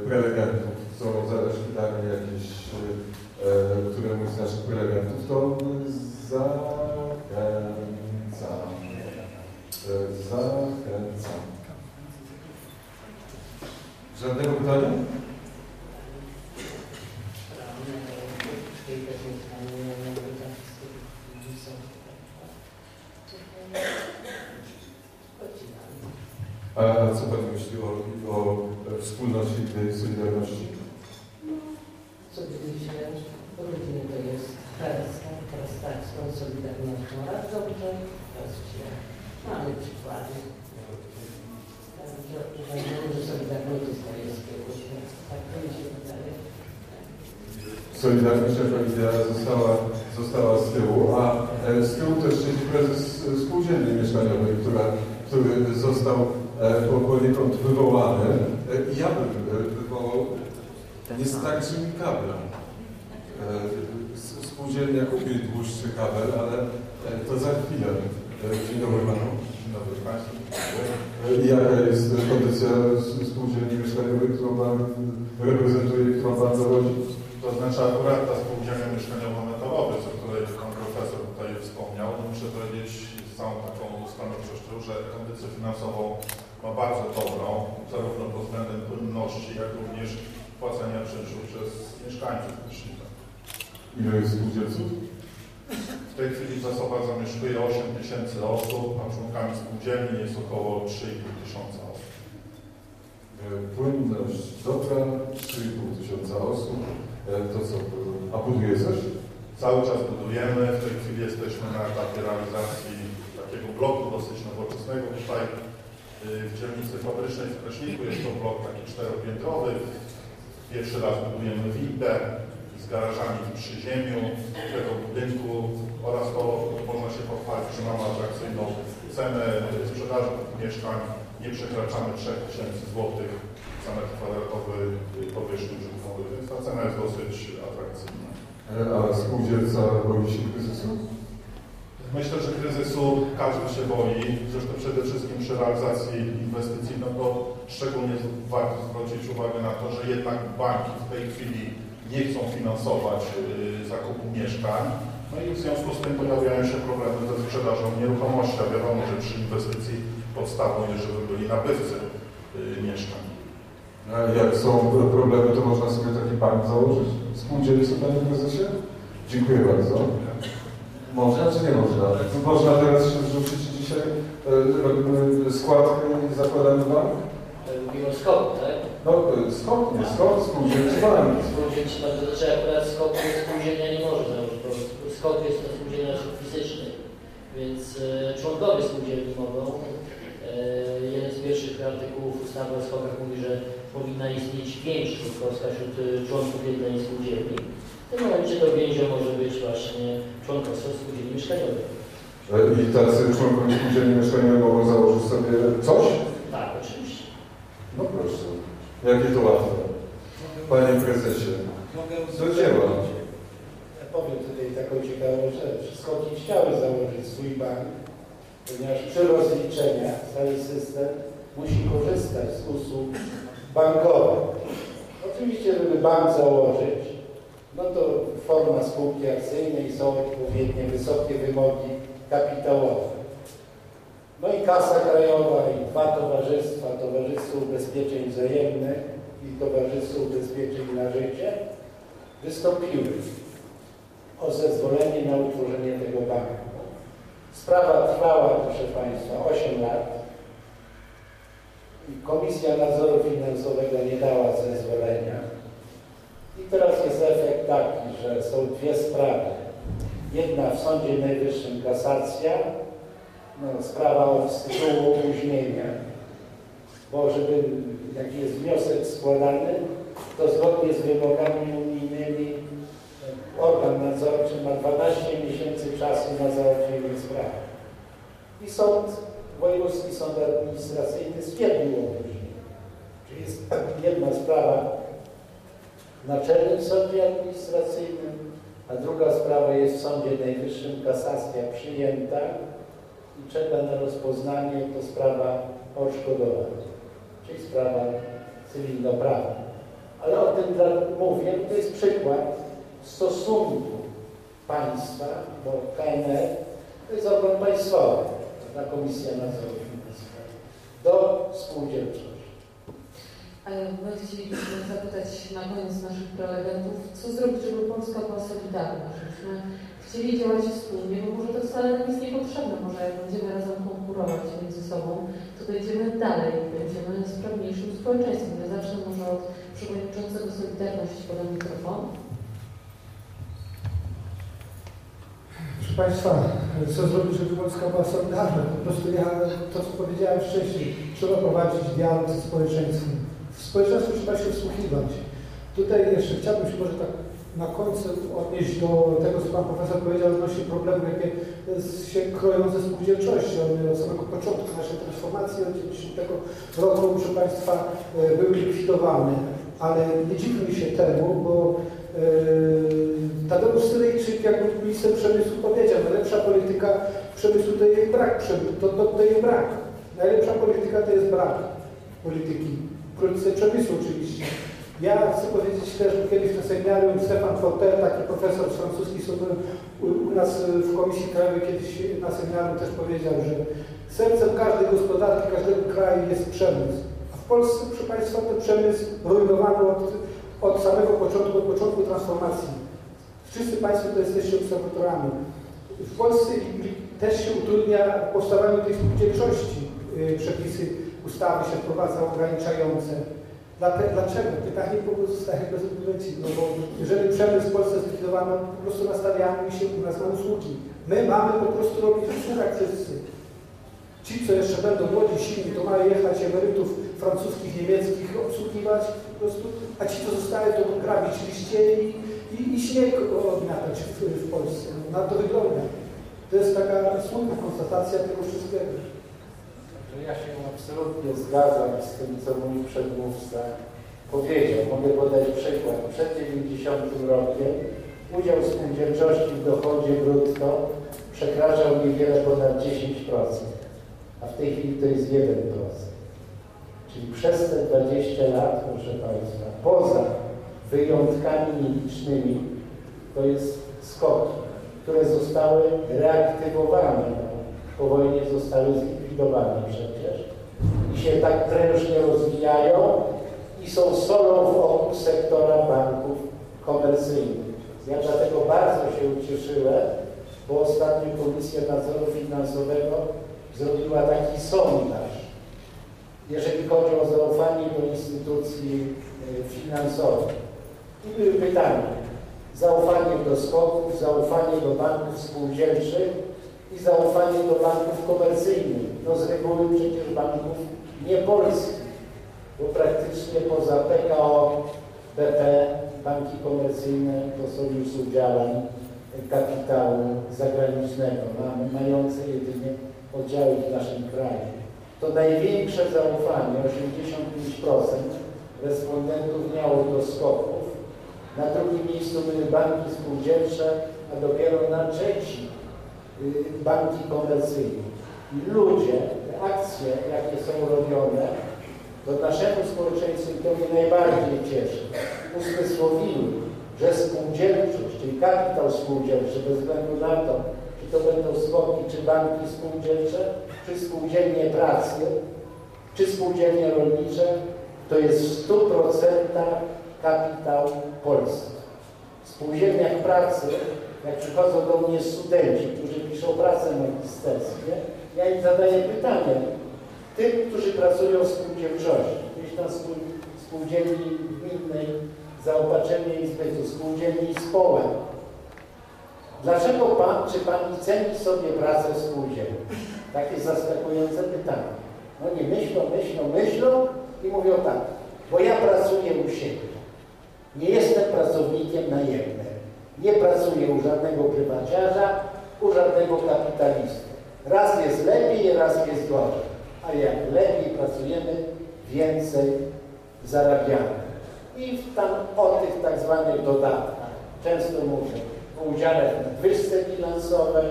prelegentów, chcą zadać pytanie jakieś któremuś z naszych prelegentów, to zachęcam. Żadnego pytania? A co Pani myśli o wspólności i Solidarności? No, co widzicie, rodziny to jest teraz tak, z tą Solidarnością raz dobrze, teraz się mamy przykłady. Solidarność jako idea została z tyłu, a z tyłu też siedzi prezes spółdzielni mieszkaniowej, który został poniekąd wywołany. Ja bym wywołał, nie starczy mi kabla. Spółdzielnia kupi dłuższy kabel, ale to za chwilę. Dzień dobry Panu. Dobry Państwu. Jaka jest kondycja spółdzielni mieszkaniowej, którą Pan reprezentuje, którą Pan zawodzi? To znaczy akurat ta spółdzielnia mieszkaniowa metalowa, o której Pan Profesor tutaj wspomniał, muszę powiedzieć z całą taką stanowczość, że kondycję finansową ma bardzo dobrą, zarówno pod względem płynności, jak również płacenia czynszu przez mieszkańców Kraśnika. Ile jest spółdzielców? W tej chwili w zasobach zamieszkuje 8 000 osób, a członkami spółdzielni jest około 3,5 tysiąca osób. Płynność dobra, 3,5 tysiąca osób. To co? A buduje coś? Cały czas budujemy. W tej chwili jesteśmy na etapie realizacji takiego bloku dosyć nowoczesnego. Tutaj w dzielnicy fabrycznej w Kraśniku jest to blok taki 4-piętrowy. Pierwszy raz budujemy windę z garażami przy ziemiu tego budynku oraz to można się pochwalić, że mamy atrakcyjną cenę sprzedaży mieszkań. Nie przekraczamy 3000 zł za metr kwadratowy powierzchni użytkowej, więc ta cena jest dosyć atrakcyjna. A spółdzielca boi się kryzysu? Myślę, że kryzysu każdy się boi. Zresztą przede wszystkim przy realizacji inwestycji, no to szczególnie warto zwrócić uwagę na to, że jednak banki w tej chwili nie chcą finansować zakupu mieszkań. No i w związku z tym pojawiają się problemy ze sprzedażą nieruchomości, a wiadomo, że przy inwestycji podstawą jest, żeby byli nabywcy mieszkań. A jak są problemy, to można sobie taki bank założyć. Spółdzielcy, panie prezesie? Dziękuję bardzo. Można czy nie można? Można teraz się zrzucić dzisiaj, robimy składkę i zakładamy bank? Mimo SKOK, tak? No, SKOK, nie SKOK, spółdzielczy bank. Spółdzielczy bank, to znaczy akurat SKOK spółdzielnia nie może założyć, bo SKOK jest to spółdzielnia fizycznej, więc członkowie spółdzielni mogą. Jeden z pierwszych artykułów ustawy o SKOK-ach mówi, że powinna istnieć więź członkowska wśród członków jednej spółdzielni. W tym momencie to więzią może być właśnie członkostwo spółdzielni mieszkaniowej. I tacy członkowie spółdzielni mieszkaniowej mogą założyć sobie coś? Tak, oczywiście. No proszę. Jakie to łatwe. Panie prezesie, co dzieła? Ja powiem tutaj taką ciekawą rzecz. SKOK-i chciały założyć swój bank, ponieważ przy rozliczenia cały system musi korzystać z usług bankowych. Oczywiście, żeby bank założyć, no to forma spółki akcyjnej są odpowiednie wysokie wymogi kapitałowe. No i Kasa Krajowa i dwa towarzystwa, Towarzystwo Ubezpieczeń Wzajemnych i Towarzystwo Ubezpieczeń na Życie, wystąpiły o zezwolenie na utworzenie tego banku. Sprawa trwała, proszę Państwa, 8 lat. Komisja Nadzoru Finansowego nie dała zezwolenia. I teraz jest efekt taki, że są dwie sprawy. Jedna w Sądzie Najwyższym kasacja, no, sprawa z tytułu opóźnienia, bo żeby, jak jest wniosek składany, to zgodnie z wymogami unijnymi organ nadzorczy ma 12 miesięcy czasu na załatwienie sprawy. I Sąd Wojewódzki Sąd Administracyjny stwierdził opóźnienie. Czyli jest jedna sprawa w Naczelnym Sądzie Administracyjnym, a druga sprawa jest w Sądzie Najwyższym, kasacja przyjęta i czeka na rozpoznanie, to sprawa odszkodowań, czyli sprawa cywilnoprawna. Ale o tym mówię, to jest przykład stosunku państwa, bo KNF to jest organ państwowy, na Komisja Nadzoru Finansowego, do spółdzielczości. My chcielibyśmy zapytać na koniec naszych prelegentów, co zrobić, żeby Polska była solidarna, żebyśmy chcieli działać wspólnie, bo może to wcale nam jest niepotrzebne, może jak będziemy razem konkurować między sobą, to będziemy dalej, będziemy sprawniejszym społeczeństwem. Ja zacznę może od przewodniczącego Solidarności, podam mikrofon. Proszę Państwa, co zrobić, żeby Polska była solidarna? Po prostu ja to, co powiedziałem wcześniej, trzeba prowadzić dialog ze społeczeństwem. W społeczeństwie trzeba się wsłuchiwać. Tutaj jeszcze chciałbym się może tak na końcu odnieść do tego, co Pan Profesor powiedział odnośnie problemów, jakie się kroją ze spółdzielczością. One od samego początku naszej transformacji, od 90 roku, proszę Państwa, były likwidowane. Ale nie dziwmy się temu, bo Tadeusz Syryjczyk, jak minister przemysłu powiedział, najlepsza polityka przemysłu to jej brak przemysłu, to jej brak. Najlepsza polityka to jest brak polityki, polityce przemysłu oczywiście. Ja chcę powiedzieć też, że kiedyś na seminarium Stefan Fortel, taki profesor francuski, u nas w Komisji Krajowej kiedyś na seminarium też powiedział, że sercem każdej gospodarki, każdego kraju jest przemysł. A w Polsce, proszę Państwa, ten przemysł rujnowano od samego początku, od początku transformacji. Wszyscy Państwo to jesteście obserwatorami. W Polsce też się utrudnia powstawanie tej spółdzielczości. Przepisy ustawy się wprowadza ograniczające. Dlaczego? Pytanie po prostu zostaje bez odpowiedzi. No bo jeżeli przemysł w Polsce zlikwidowano, po prostu nastawiamy się u nas na usługi. My mamy po prostu robić usługach wszyscy. Ci, co jeszcze będą młodzi, silni, to mają jechać emerytów francuskich, niemieckich, obsługiwać po prostu, a ci, co zostają, to grabić liście i śnieg odmiatać w Polsce. No, na to wygląda. To jest taka smutna konstatacja tego wszystkiego. Ja się absolutnie zgadzam z tym, co mój przedmówca powiedział. Mogę podać przykład. Przed 90 rokiem udział spółdzielczości w dochodzie brutto przekraczał niewiele ponad 10%, a w tej chwili to jest 1%. Czyli przez te 20 lat, proszę Państwa, poza wyjątkami nielicznymi, to jest skok, które zostały reaktywowane. Po wojnie zostały zlikwidowane przecież i się tak prężnie rozwijają i są solą w oku sektora banków komercyjnych. Ja dlatego bardzo się ucieszyłem, bo ostatnio Komisja Nadzoru Finansowego zrobiła taki sondaż, jeżeli chodzi o zaufanie do instytucji finansowych. I były pytania, zaufanie do SKOK-ów, zaufanie do banków spółdzielczych i zaufanie do banków komercyjnych, no z reguły przecież banków niepolskich, bo praktycznie poza PKO BP banki komercyjne to są już z udziałem kapitału zagranicznego, mające jedynie oddziały w naszym kraju. To największe zaufanie, 85% respondentów miało do SKOK-ów. Na drugim miejscu były banki spółdzielcze, a dopiero na trzecim banki komercyjne. I ludzie, te akcje, jakie są robione, to naszemu społeczeństwu, to mnie najbardziej cieszy, uzmysłowili, że spółdzielczość, czyli kapitał spółdzielczy, bez względu na to, czy to będą SKOK-i, czy banki spółdzielcze, czy spółdzielnie pracy, czy spółdzielnie rolnicze, to jest w 100% kapitał polski. W spółdzielniach pracy, jak przychodzą do mnie studenci, którzy piszą pracę magisterską, ja im zadaję pytanie. Tym, którzy pracują w spółdzielczości, gdzieś na spółdzielni gminnej, zaopatrzenie inspektu, spółdzielni społek. Dlaczego pan, czy pani ceni sobie pracę w spółdzielni? Takie zaskakujące pytanie. No nie myślą i mówią tak, bo ja pracuję u siebie. Nie jestem pracownikiem najemnym. Nie pracuję u żadnego prywaciarza, u żadnego kapitalisty. Raz jest lepiej, raz jest gorzej. A jak lepiej pracujemy, więcej zarabiamy. I tam o tych tak zwanych dodatkach często mówię o udziale w nadwyżce bilansowej,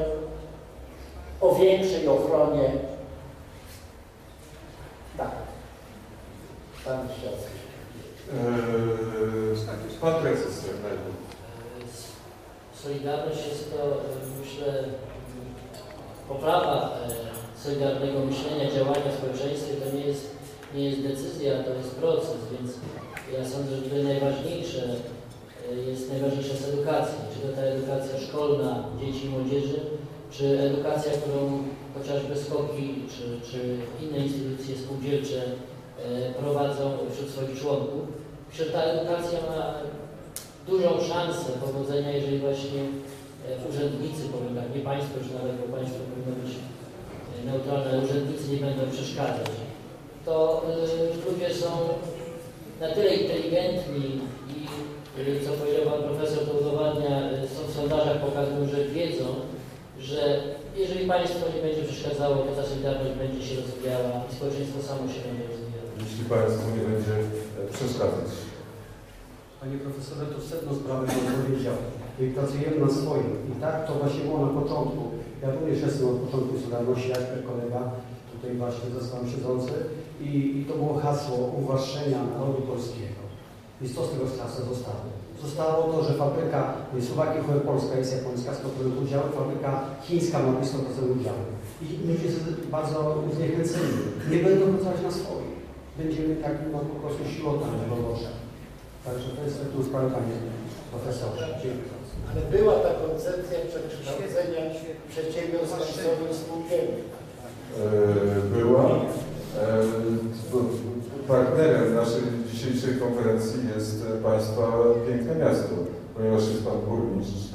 o większej ochronie. Tak. Pan Siostrzewski. Pan prezes Srebrnego. Solidarność jest to, myślę, poprawa solidarnego myślenia, działania w społeczeństwie. To nie jest decyzja, to jest proces, więc ja sądzę, że tutaj najważniejsza jest edukacja. Czy to ta edukacja szkolna dzieci i młodzieży, czy edukacja, którą chociażby SKOK-i, czy inne instytucje spółdzielcze prowadzą wśród swoich członków. Myślę, że ta edukacja ma dużą szansę powodzenia, jeżeli właśnie urzędnicy, powiem tak, nie państwo już nawet, bo państwo powinno być neutralne, urzędnicy nie będą przeszkadzać. To ludzie są na tyle inteligentni i co powiedział pan profesor, to udowadnia, w sondażach pokazują, że wiedzą, że jeżeli państwo nie będzie przeszkadzało, to ta solidarność będzie się rozwijała i społeczeństwo samo się będzie rozwijało. Jeśli państwo nie będzie przeszkadzać. Panie profesorze, to sedno sprawy pan powiedział. My pracujemy na swoim. I tak to właśnie było na początku. Ja również jestem od początku Solidarności, jak kolega tutaj właśnie ze sobą siedzący. I to było hasło uwłaszczenia narodu polskiego. Więc co z tego strasu zostało? Zostało to, że fabryka Słowakia, Polska jest japońska, 100% udziału, fabryka chińska ma 100% udziału. I ludzie są bardzo zniechęceni. Nie będą pracować na swoim. Będziemy tak po prostu siłotami w. Także to jest tu sprawa, panie profesorze. Dziękuję. Ale była ta koncepcja przekształcenia przedsiębiorstw w spółdzielni. Była. Partnerem naszej dzisiejszej konferencji jest Państwa piękne miasto, ponieważ jest Pan Burmistrz.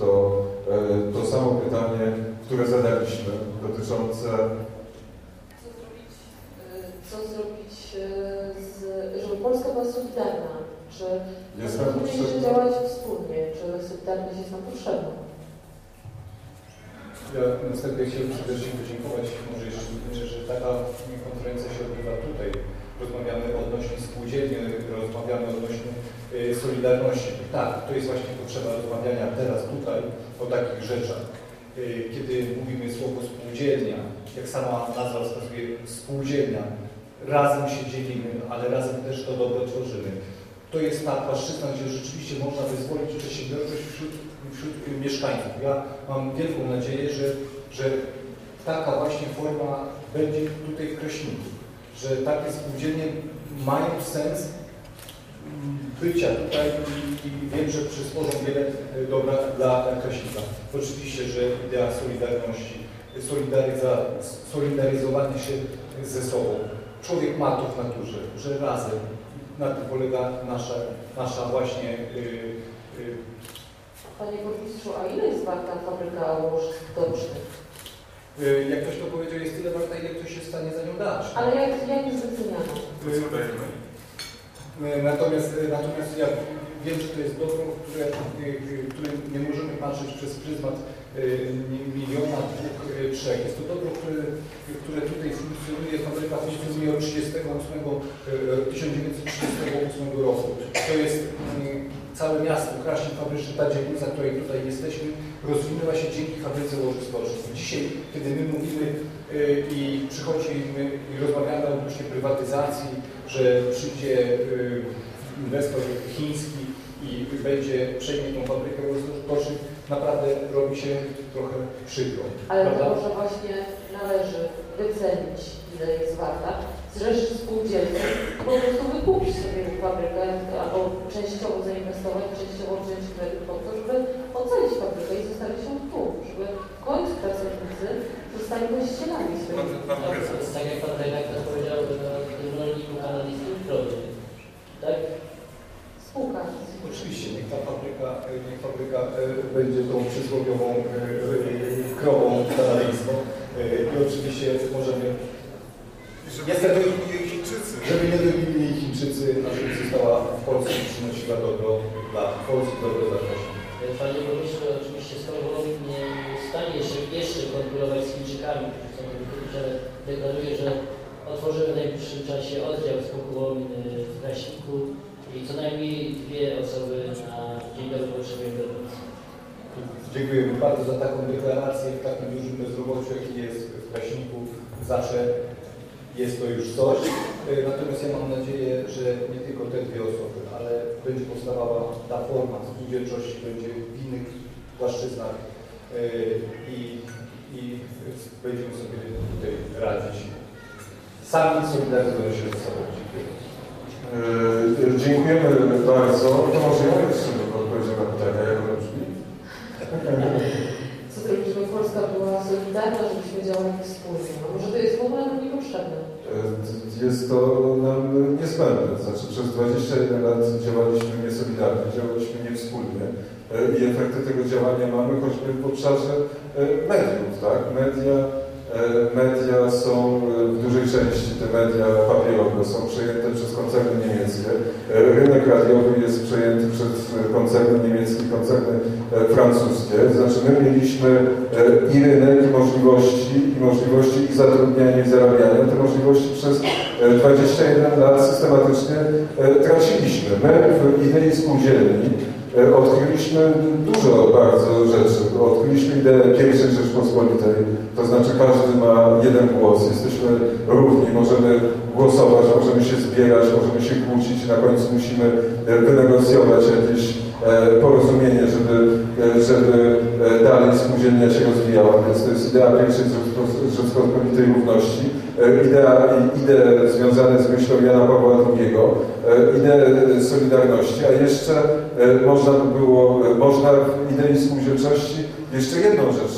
To samo pytanie, które zadaliśmy, dotyczące co zrobić z, żeby Polska była solidarna, czy powinniśmy działać wspólnie, czy solidarność jest nam potrzebna? Ja następnie chciałbym serdecznie podziękować, może jeszcze że taka konferencja się odbywa tutaj. Rozmawiamy odnośnie spółdzielni, rozmawiamy odnośnie solidarności. Tak, to jest właśnie potrzeba rozmawiania teraz, tutaj, o takich rzeczach. Kiedy mówimy słowo spółdzielnia, jak sama nazwa wskazuje, spółdzielnia, razem się dzielimy, ale razem też to dobro tworzymy. To jest ta płaszczyzna, gdzie rzeczywiście można wyzwolić przedsiębiorczość wśród mieszkańców. Ja mam wielką nadzieję, że taka właśnie forma będzie tutaj w Kraśniku, że takie spółdzielnie mają sens bycia tutaj i wiem, że przysporzą wiele dobra dla Kraśnika. Oczywiście, że idea solidarności, solidaryzowanie się ze sobą. Człowiek ma to w naturze, że razem, na tym polega nasza właśnie... Panie burmistrzu, a ile jest warta fabryka łoż stocznych? Jak ktoś to powiedział, jest tyle warta, ile ktoś jest w stanie za nią dać. Ale ja nie zrozumiałam. Natomiast ja wiem, że to jest dobro, które nie możemy patrzeć przez pryzmat miliona, dwóch, trzech. Jest to dobro, które tutaj funkcjonuje. Fabryka funkcjonuje od 1938 roku. To jest całe miasto, Kraśnik fabryczny, ta dzielnica, której tutaj jesteśmy, rozwinęła się dzięki fabryce łoży stocznych. Dzisiaj, kiedy my mówimy i przychodzimy i rozmawiamy odnośnie prywatyzacji, że przyjdzie inwestor chiński i będzie przejmie tą fabrykę łoży stocznych, naprawdę robi się trochę przykro. Ale prawda? To może właśnie należy wycenić, ile jest warta, zrzeszyć spółdzielnie, po prostu wykupić sobie fabrykę albo częściowo zainwestować, częściowo wziąć kredyt po to, żeby ocalić fabrykę i zostawić ją tu, żeby w końcu pracownicy zostali właścicielami swoich. Tak jak Pan Rektor powiedział, rolników kanadyjskich rodzin, tak? Spółka. Oczywiście, niech fabryka będzie tą przysłowiową krową kanadyjską i oczywiście możemy... Niestety, żeby nie dominili Chińczycy, a żeby została w Polsce i przynosiła dobro dla Polski, dobro dla Polski. Panie burmistrzu, oczywiście skoro Wołomin nie jest w stanie jeszcze konkurować z Chińczykami, którzy są wykupić, ale deklaruję, że otworzymy w najbliższym czasie oddział spółki Wołomin w Kraśniku i co najmniej 2 osoby na dzień dobry potrzebują do pracy. Dziękujemy bardzo za taką deklarację w takim dużym bezrobociu, jaki jest w Kraśniku. Zawsze jest to już coś, natomiast ja mam nadzieję, że nie tylko te 2 osoby, ale będzie powstawała ta forma spółdzielczości, będzie w innych płaszczyznach i będziemy sobie tutaj radzić. Sami solidaryzujemy się ze sobą. Dziękujemy bardzo. To może ja jeszcze odpowiedzieć na pytania, jak to brzmi? Co zrobić, żeby Polska była solidarna, żebyśmy działali wspólnie? A może to jest w ogóle niepotrzebne? Jest to nam niezbędne. Znaczy, przez 21 lat działaliśmy niesolidarnie, działaliśmy niewspólnie i efekty tego działania mamy choćby w obszarze mediów, tak? Media są w dużej części, te media papierowe są przejęte przez koncerny niemieckie. Rynek radiowy jest przejęty przez koncerny niemieckie, koncerny francuskie. Znaczy my mieliśmy i rynek, i możliwości ich zatrudniania i zarabiania. Te możliwości przez 21 lat systematycznie traciliśmy. My w idei spółdzielni Odkryliśmy dużo bardzo rzeczy. Odkryliśmy ideę pierwszej Rzeczpospolitej, to znaczy każdy ma jeden głos, jesteśmy równi, możemy głosować, możemy się zbierać, możemy się kłócić i na końcu musimy wynegocjować jakieś porozumienie, żeby dalej spółdzielnia się rozwijała. Więc to jest idea pierwszej Rzeczpospolitej równości, idee związane z myślą Jana Pawła II, idee Solidarności, a jeszcze można w idei spółdzielczości jeszcze jedną rzecz,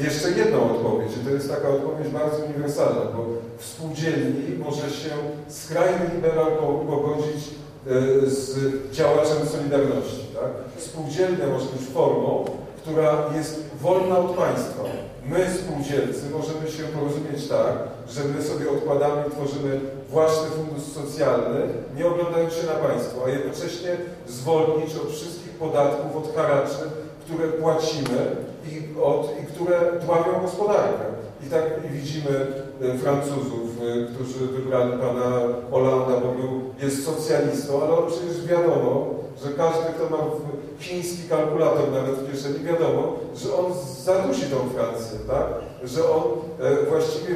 jeszcze jedną odpowiedź. I to jest taka odpowiedź bardzo uniwersalna, bo w spółdzielni może się skrajny liberał pogodzić z działaczem Solidarności. Tak? Spółdzielnia może być formą, która jest wolna od państwa. My, spółdzielcy, możemy się porozumieć tak, że my sobie odkładamy i tworzymy własny fundusz socjalny, nie oglądając się na państwo, a jednocześnie zwolnić od wszystkich podatków, od haraczy, które płacimy i które dławią gospodarkę. I tak widzimy Francuzów, którzy wybrali pana Hollanda, bo jest socjalistą, ale przecież wiadomo, że każdy, kto ma chiński kalkulator nawet w kieszeni, wiadomo, że on zadusi tą Francję, tak? Że on właściwie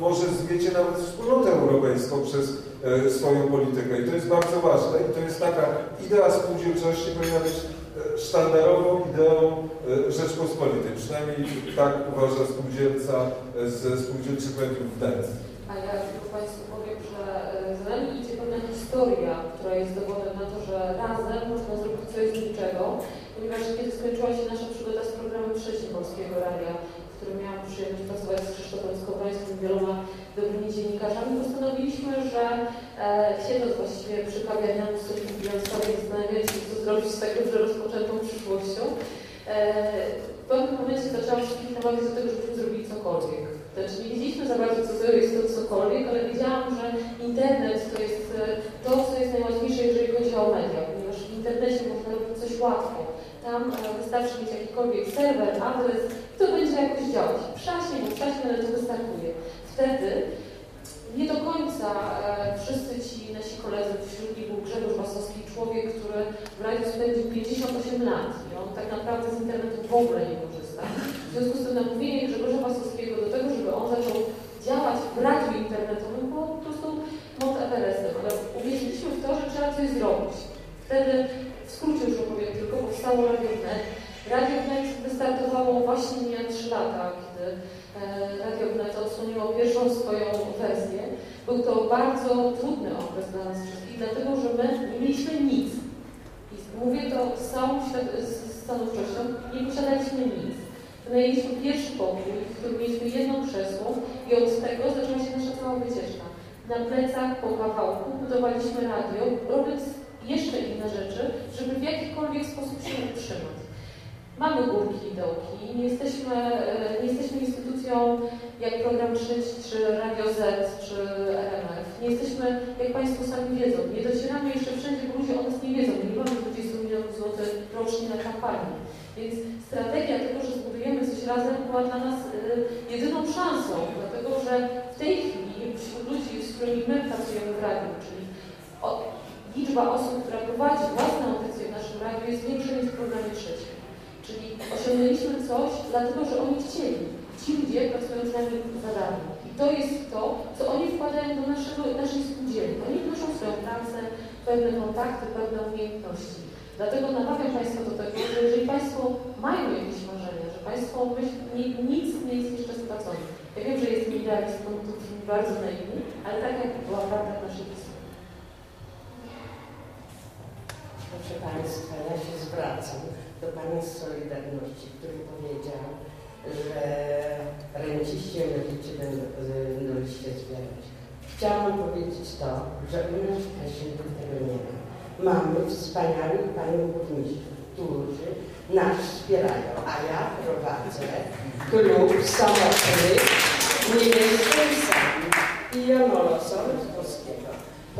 może zmiecie nawet wspólnotę europejską przez swoją politykę. I to jest bardzo ważne i to jest taka idea spółdzielczości, powinna być sztandarową ideą Rzeczpospolitej. Przynajmniej tak uważa spółdzielca ze spółdzielczych mediów Wnet. A ja tylko Państwu powiem, że za nami idzie pewna historia, która jest dowodem na to, że razem można zrobić coś z niczego, ponieważ kiedy skończyła się nasza przygoda z programem Trzeci Polskiego Radia, w którym miałam przyjemność pracować z Krzysztofem Skowrońskim i wieloma dobrymi dziennikarzami, postanowiliśmy, że siedząc właściwie przy kawiarnianym stoliku bilansowej, zastanawiając się, co zrobić z tak dobrze rozpoczętą przyszłością, w pewnym momencie zaczęłam się pilnować do tego, żebyśmy zrobili cokolwiek. Znaczy nie wiedzieliśmy za bardzo, co jest to cokolwiek, ale wiedziałam, że internet to jest to, co jest najłatwiejsze, jeżeli chodzi o media, ponieważ w internecie można robić coś łatwo. Tam wystarczy mieć jakikolwiek serwer, adres, to będzie jakoś działać. W czasie na to wystartuje. Wtedy nie do końca wszyscy ci nasi koledzy, wśród nich był Grzegorz Wasowski, człowiek, który w radiu spędził 58 lat i on tak naprawdę z internetu w ogóle nie korzysta. W związku z tym namówienie Grzegorza Wasowskiego do tego, żeby on zaczął działać w radiu internetowym, było po prostu Mount Everestem, ale uwierzyliśmy w to, że trzeba coś zrobić. Wtedy, w skrócie już opowiem, tylko powstało Radio Wnet. Radio Wnet wystartowało właśnie mija 3 lata, kiedy Radio Wnet odsłoniło pierwszą swoją wersję. Był to bardzo trudny okres dla nas wszystkich, dlatego że my nie mieliśmy nic. I mówię to z całą stanowczością, nie posiadaliśmy nic. Wynajęliśmy pierwszy pokój, w którym mieliśmy jedno krzesło i od tego zaczęła się nasza cała wycieczka. Na plecach, po kawałku budowaliśmy radio, robiąc jeszcze inne rzeczy, żeby w jakikolwiek sposób się utrzymać. Mamy górki i dołki, nie jesteśmy instytucją jak Program 3, czy Radio Z, czy RMF. Nie jesteśmy, jak Państwo sami wiedzą, nie docieramy jeszcze wszędzie, bo ludzie o nas nie wiedzą, nie mamy 20 milionów złotych rocznie na kampanię. Więc strategia tego, że zbudujemy coś razem, była dla nas jedyną szansą, dlatego że w tej chwili wśród ludzi, z którymi my pracujemy w radiu, czyli liczba osób, która prowadzi własne audycje w naszym radiu, jest większa niż w Programie 3. Czyli osiągnęliśmy coś, dlatego że oni chcieli. Ci ludzie pracują z nami za darmo. I to jest to, co oni wkładają do naszej spółdzielni. Oni wnoszą swoją pracę, pewne kontakty, pewne umiejętności. Dlatego namawiam Państwa do tego, że jeżeli Państwo mają jakieś marzenia, że Państwo nic nie jest jeszcze stracone. Ja wiem, że jest idealistą, to brzmi bardzo naiwny, ale tak jak była prawda w naszej historii. Proszę Państwa, ja się zwracam do Pana z Solidarności, który powiedział, że renciści emeryci będą się zbierać. Chciałam powiedzieć to, że u nas w Kraśniku tego nie ma. Mamy wspaniałych panów burmistrzów, którzy nas wspierają, a ja prowadzę klub samochodowy nie jestem sam i ja Molosowy z Polskiego.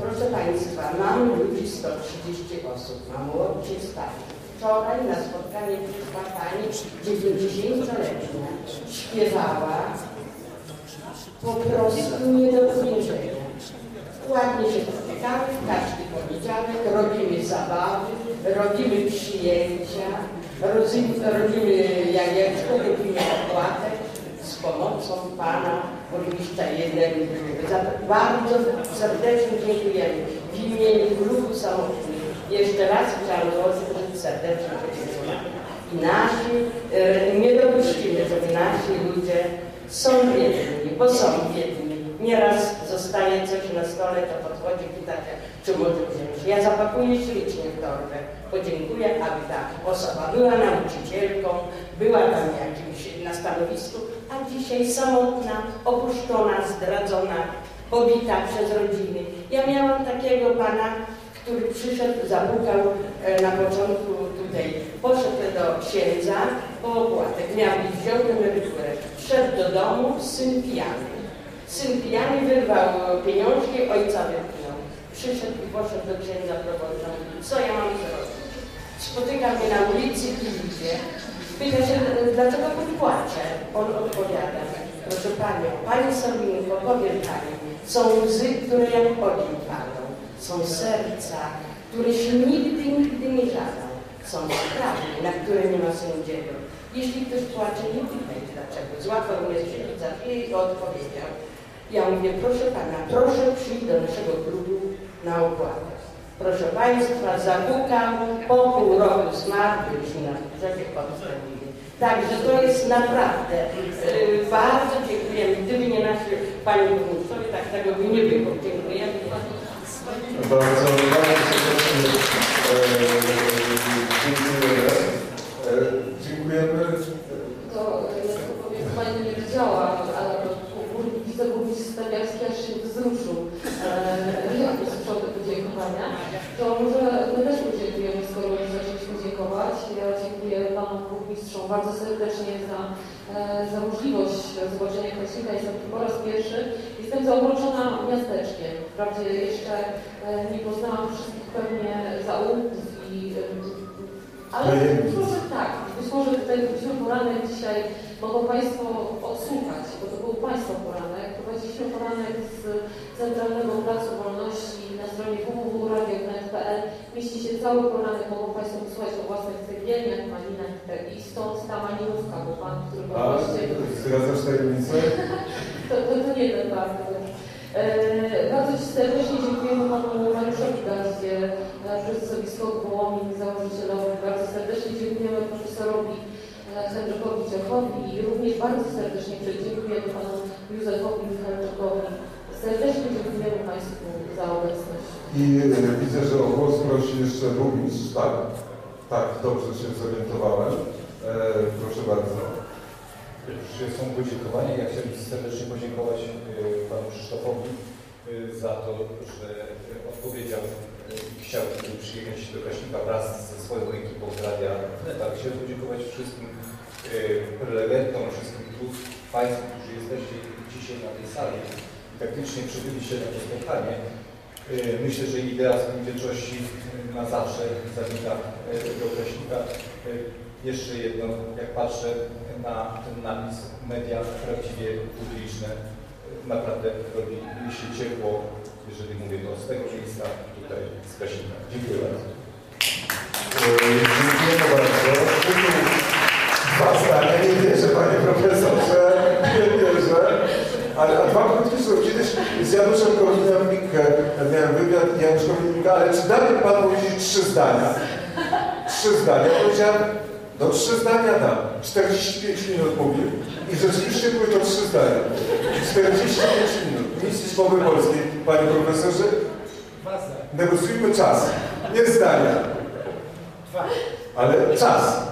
Proszę Państwa, mam ludzi 130 osób, mam młodszych starszych. Wczoraj na spotkanie przyszła pani 90-letnia, śpiewała po prostu nie do uwierzenia. Ładnie się spotykały, każdy poniedziałek, robimy zabawy, robimy przyjęcia, robimy jajeczko, robimy opłatę z pomocą pana burmistrza jeden. Bardzo serdecznie dziękujemy. W imieniu Grupy Samotnych jeszcze raz chciałbym serdecznie dziękuję. I nie dopuścimy, żeby nasi ludzie są biedni, bo są biedni. Nieraz zostaje coś na stole, to podchodzi i pyta, czy może wziąć. Ja zapakuję ślicznie w torbę, podziękuję, aby ta osoba była nauczycielką, była tam jakimś na stanowisku, a dzisiaj samotna, opuszczona, zdradzona, pobita przez rodziny. Ja miałam takiego pana, który przyszedł, zapukał na początku tutaj, poszedł do księdza po opłatek, miał i wziął emeryturę, wszedł do domu, syn pijany. Syn pijany wyrwał pieniążki, ojca wypchnął. Przyszedł i poszedł do księdza proboszcza. Co ja mam zrobić? Spotyka mnie na ulicy i idzie. Pyta się, dlaczego pan płacze? On odpowiada, proszę panią, pani Solinko, powiem pani, są łzy, które jak ogień palą. Są serca, które się nigdy nie żalą. Są sprawy, na które nie ma sędziego. Jeśli ktoś płacze, nie pytaj dlaczego. Złapał mnie księdza i odpowiedział. Ja mówię, proszę pana, proszę przyjść do naszego klubu na opłatę. Proszę państwa, zapukał, po pół roku zmarł, już na grzecie podstawili. Także to jest naprawdę, bardzo dziękujemy. Gdyby nie nasi pani burmistrzowie, tak tego by nie było. Dziękujemy. Bardzo dziękujemy. To powiem, pani nie wiedziała, ale tego stawiarski aż się wzruszył jako sprząty podziękowania, to może my też podziękujemy, skoro już zaczęliśmy dziękować. Ja dziękuję panu burmistrzom bardzo serdecznie za możliwość zobaczenia Kraśnika. Jestem tu po raz pierwszy. Jestem zauroczona miasteczkiem. Wprawdzie jeszcze nie poznałam wszystkich pewnie zaułków i ale być może tak, być może tutaj byliśmy poranek dzisiaj, mogą państwo odsłuchać, bo to był państwo poranek. Prowadziliśmy poranek z Centralnego Placu Wolności na stronie www.radio.net.pl. Mieści się cały poranek, mogą państwo posłuchać o własnych cegielniach, malinach i stąd ta malinówka, bo pan, który był gościem... Zgadzasz tajemnicę? To nie ten pan. Bardzo serdecznie dziękujemy panu Mariuszowi Daście, prezesowi SKOK Wołomin, założycielowi. Bardzo serdecznie dziękujemy profesorowi Jackowi Ciechowi i również bardzo serdecznie dziękujemy panu Józefowi Michalczykowi. Serdecznie dziękujemy państwu za obecność. I widzę, że o głos prosi jeszcze burmistrz. Tak, tak, dobrze się zorientowałem. Proszę bardzo. Już są podziękowania. Ja chciałbym serdecznie podziękować panu Krzysztofowi za to, że odpowiedział i chciał przyjechać do Kraśnika wraz ze swoją ekipą z Radia Wnet. Chciałbym podziękować wszystkim prelegentom, wszystkim tu państwu, którzy jesteście dzisiaj na tej sali i praktycznie przybyliście na to spotkanie. Myślę, że idea spółdzielczości na zawsze zanika do Kraśnika. Jeszcze jedno, jak patrzę na ten napis, media prawdziwie publiczne, naprawdę robi się ciepło, jeżeli mówię to z tego miejsca, tutaj z Kraśnika. Dziękuję bardzo. Dziękuję bardzo. Dwa zdania, nie wierzę, panie profesorze, nie wierzę, ale dwa krótkie słowa. Kiedyś z Januszem Korwinem-Mikke miałem wywiad, Janusz Korwin-Mikke, ale czy dalej pan powiedzieć trzy zdania? Trzy zdania. Powiedziałem, no trzy zdania dam. 45 minut mówił. I rzeczywiście były to trzy zdania. 45 minut. Nic z mowy polskiej, panie profesorze. Negocjujmy czas. Nie zdania. Ale czas.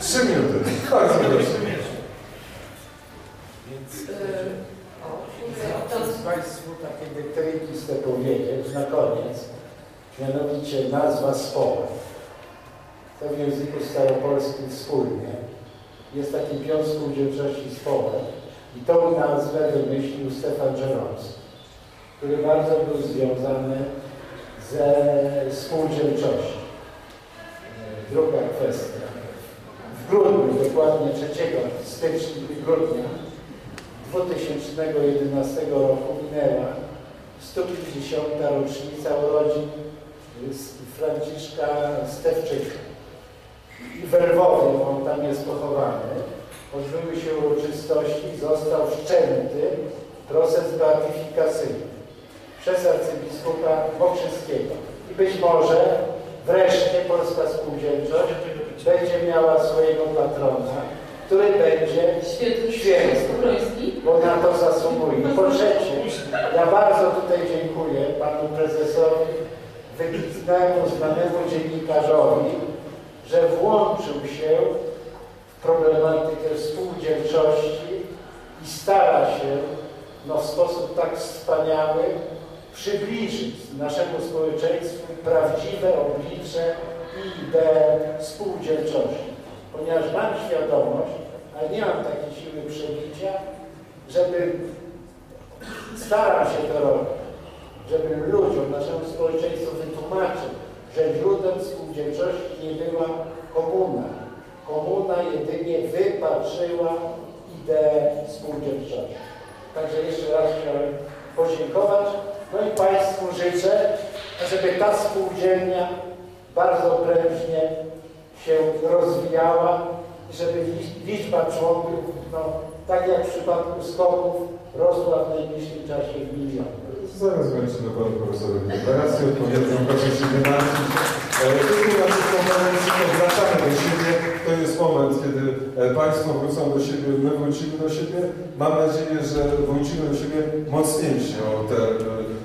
3 minuty. Bardzo proszę. Więc chcę państwu takie dyktryki z tego powiedzieć na koniec. Mianowicie nazwa społek. To w języku staropolskim wspólnie. Jest taki piąt spółdzielczości społek. I tą nazwę wymyślił Stefan Żeromski, który bardzo był związany ze spółdzielczością. Druga kwestia. W grudniu, dokładnie 3 stycznia i grudnia 2011 roku minęła 150. rocznica urodzin Franciszka Stefczyka. I we Lwowie, on tam jest pochowany, odbyły się uroczystości i został wszczęty proces beatyfikacyjny przez arcybiskupa Mokrzyskiego. I być może wreszcie polska spółdzielczość będzie miała swojego patrona, który będzie święty, bo na to zasługuje. Po trzecie, ja bardzo tutaj dziękuję panu prezesowi wybitnemu, znanemu dziennikarzowi, że włączył się w problematykę spółdzielczości i stara się w sposób tak wspaniały przybliżyć naszemu społeczeństwu prawdziwe oblicze i ideę spółdzielczości. Ponieważ mam świadomość, ale nie mam takiej siły przebicia, staram się to robić, żeby ludziom, naszemu społeczeństwu wytłumaczyć, że źródłem spółdzielczości nie była komuna. Komuna jedynie wypatrzyła ideę spółdzielczości. Także jeszcze raz chciałem podziękować. No i Państwu życzę, żeby ta spółdzielnia bardzo prężnie się rozwijała i żeby liczba członków, tak jak w przypadku SKOK-ów, rosła w najbliższym czasie w milionach. Zaraz kończymy do panu profesorowi deklarację, odpowiadam na proszę 17. Wszystkim na wszystko wracamy do siebie. To jest moment, kiedy państwo wrócą do siebie, my wrócimy do siebie. Mam nadzieję, że wrócimy do siebie mocniejsi o te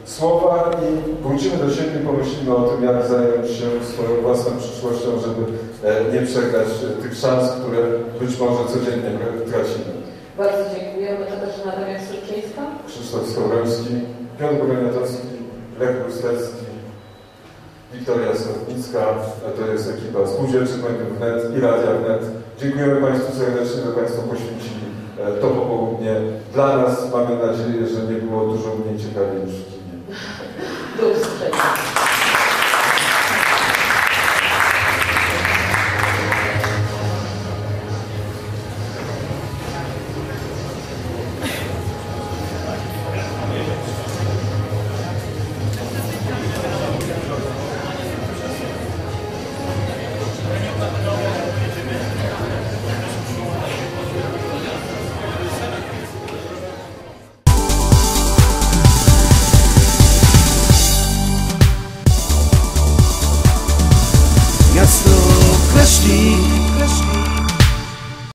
słowa i wrócimy do siebie, pomyślimy o tym, jak zająć się swoją własną przyszłością, żeby nie przegrać tych szans, które być może codziennie tracimy. Bardzo dziękujemy. Katarzyna Damiak-Surczyńska, Krzysztof Skowroński, Piotr Grenatowski, Lech Rusterski, Wiktoria Słownicka, to jest ekipa spółdzielczych mediów Wnet i Radia Wnet. Dziękujemy Państwu serdecznie, że Państwo poświęcili to popołudnie dla nas. Mamy nadzieję, że nie było dużo mniej ciekawie niż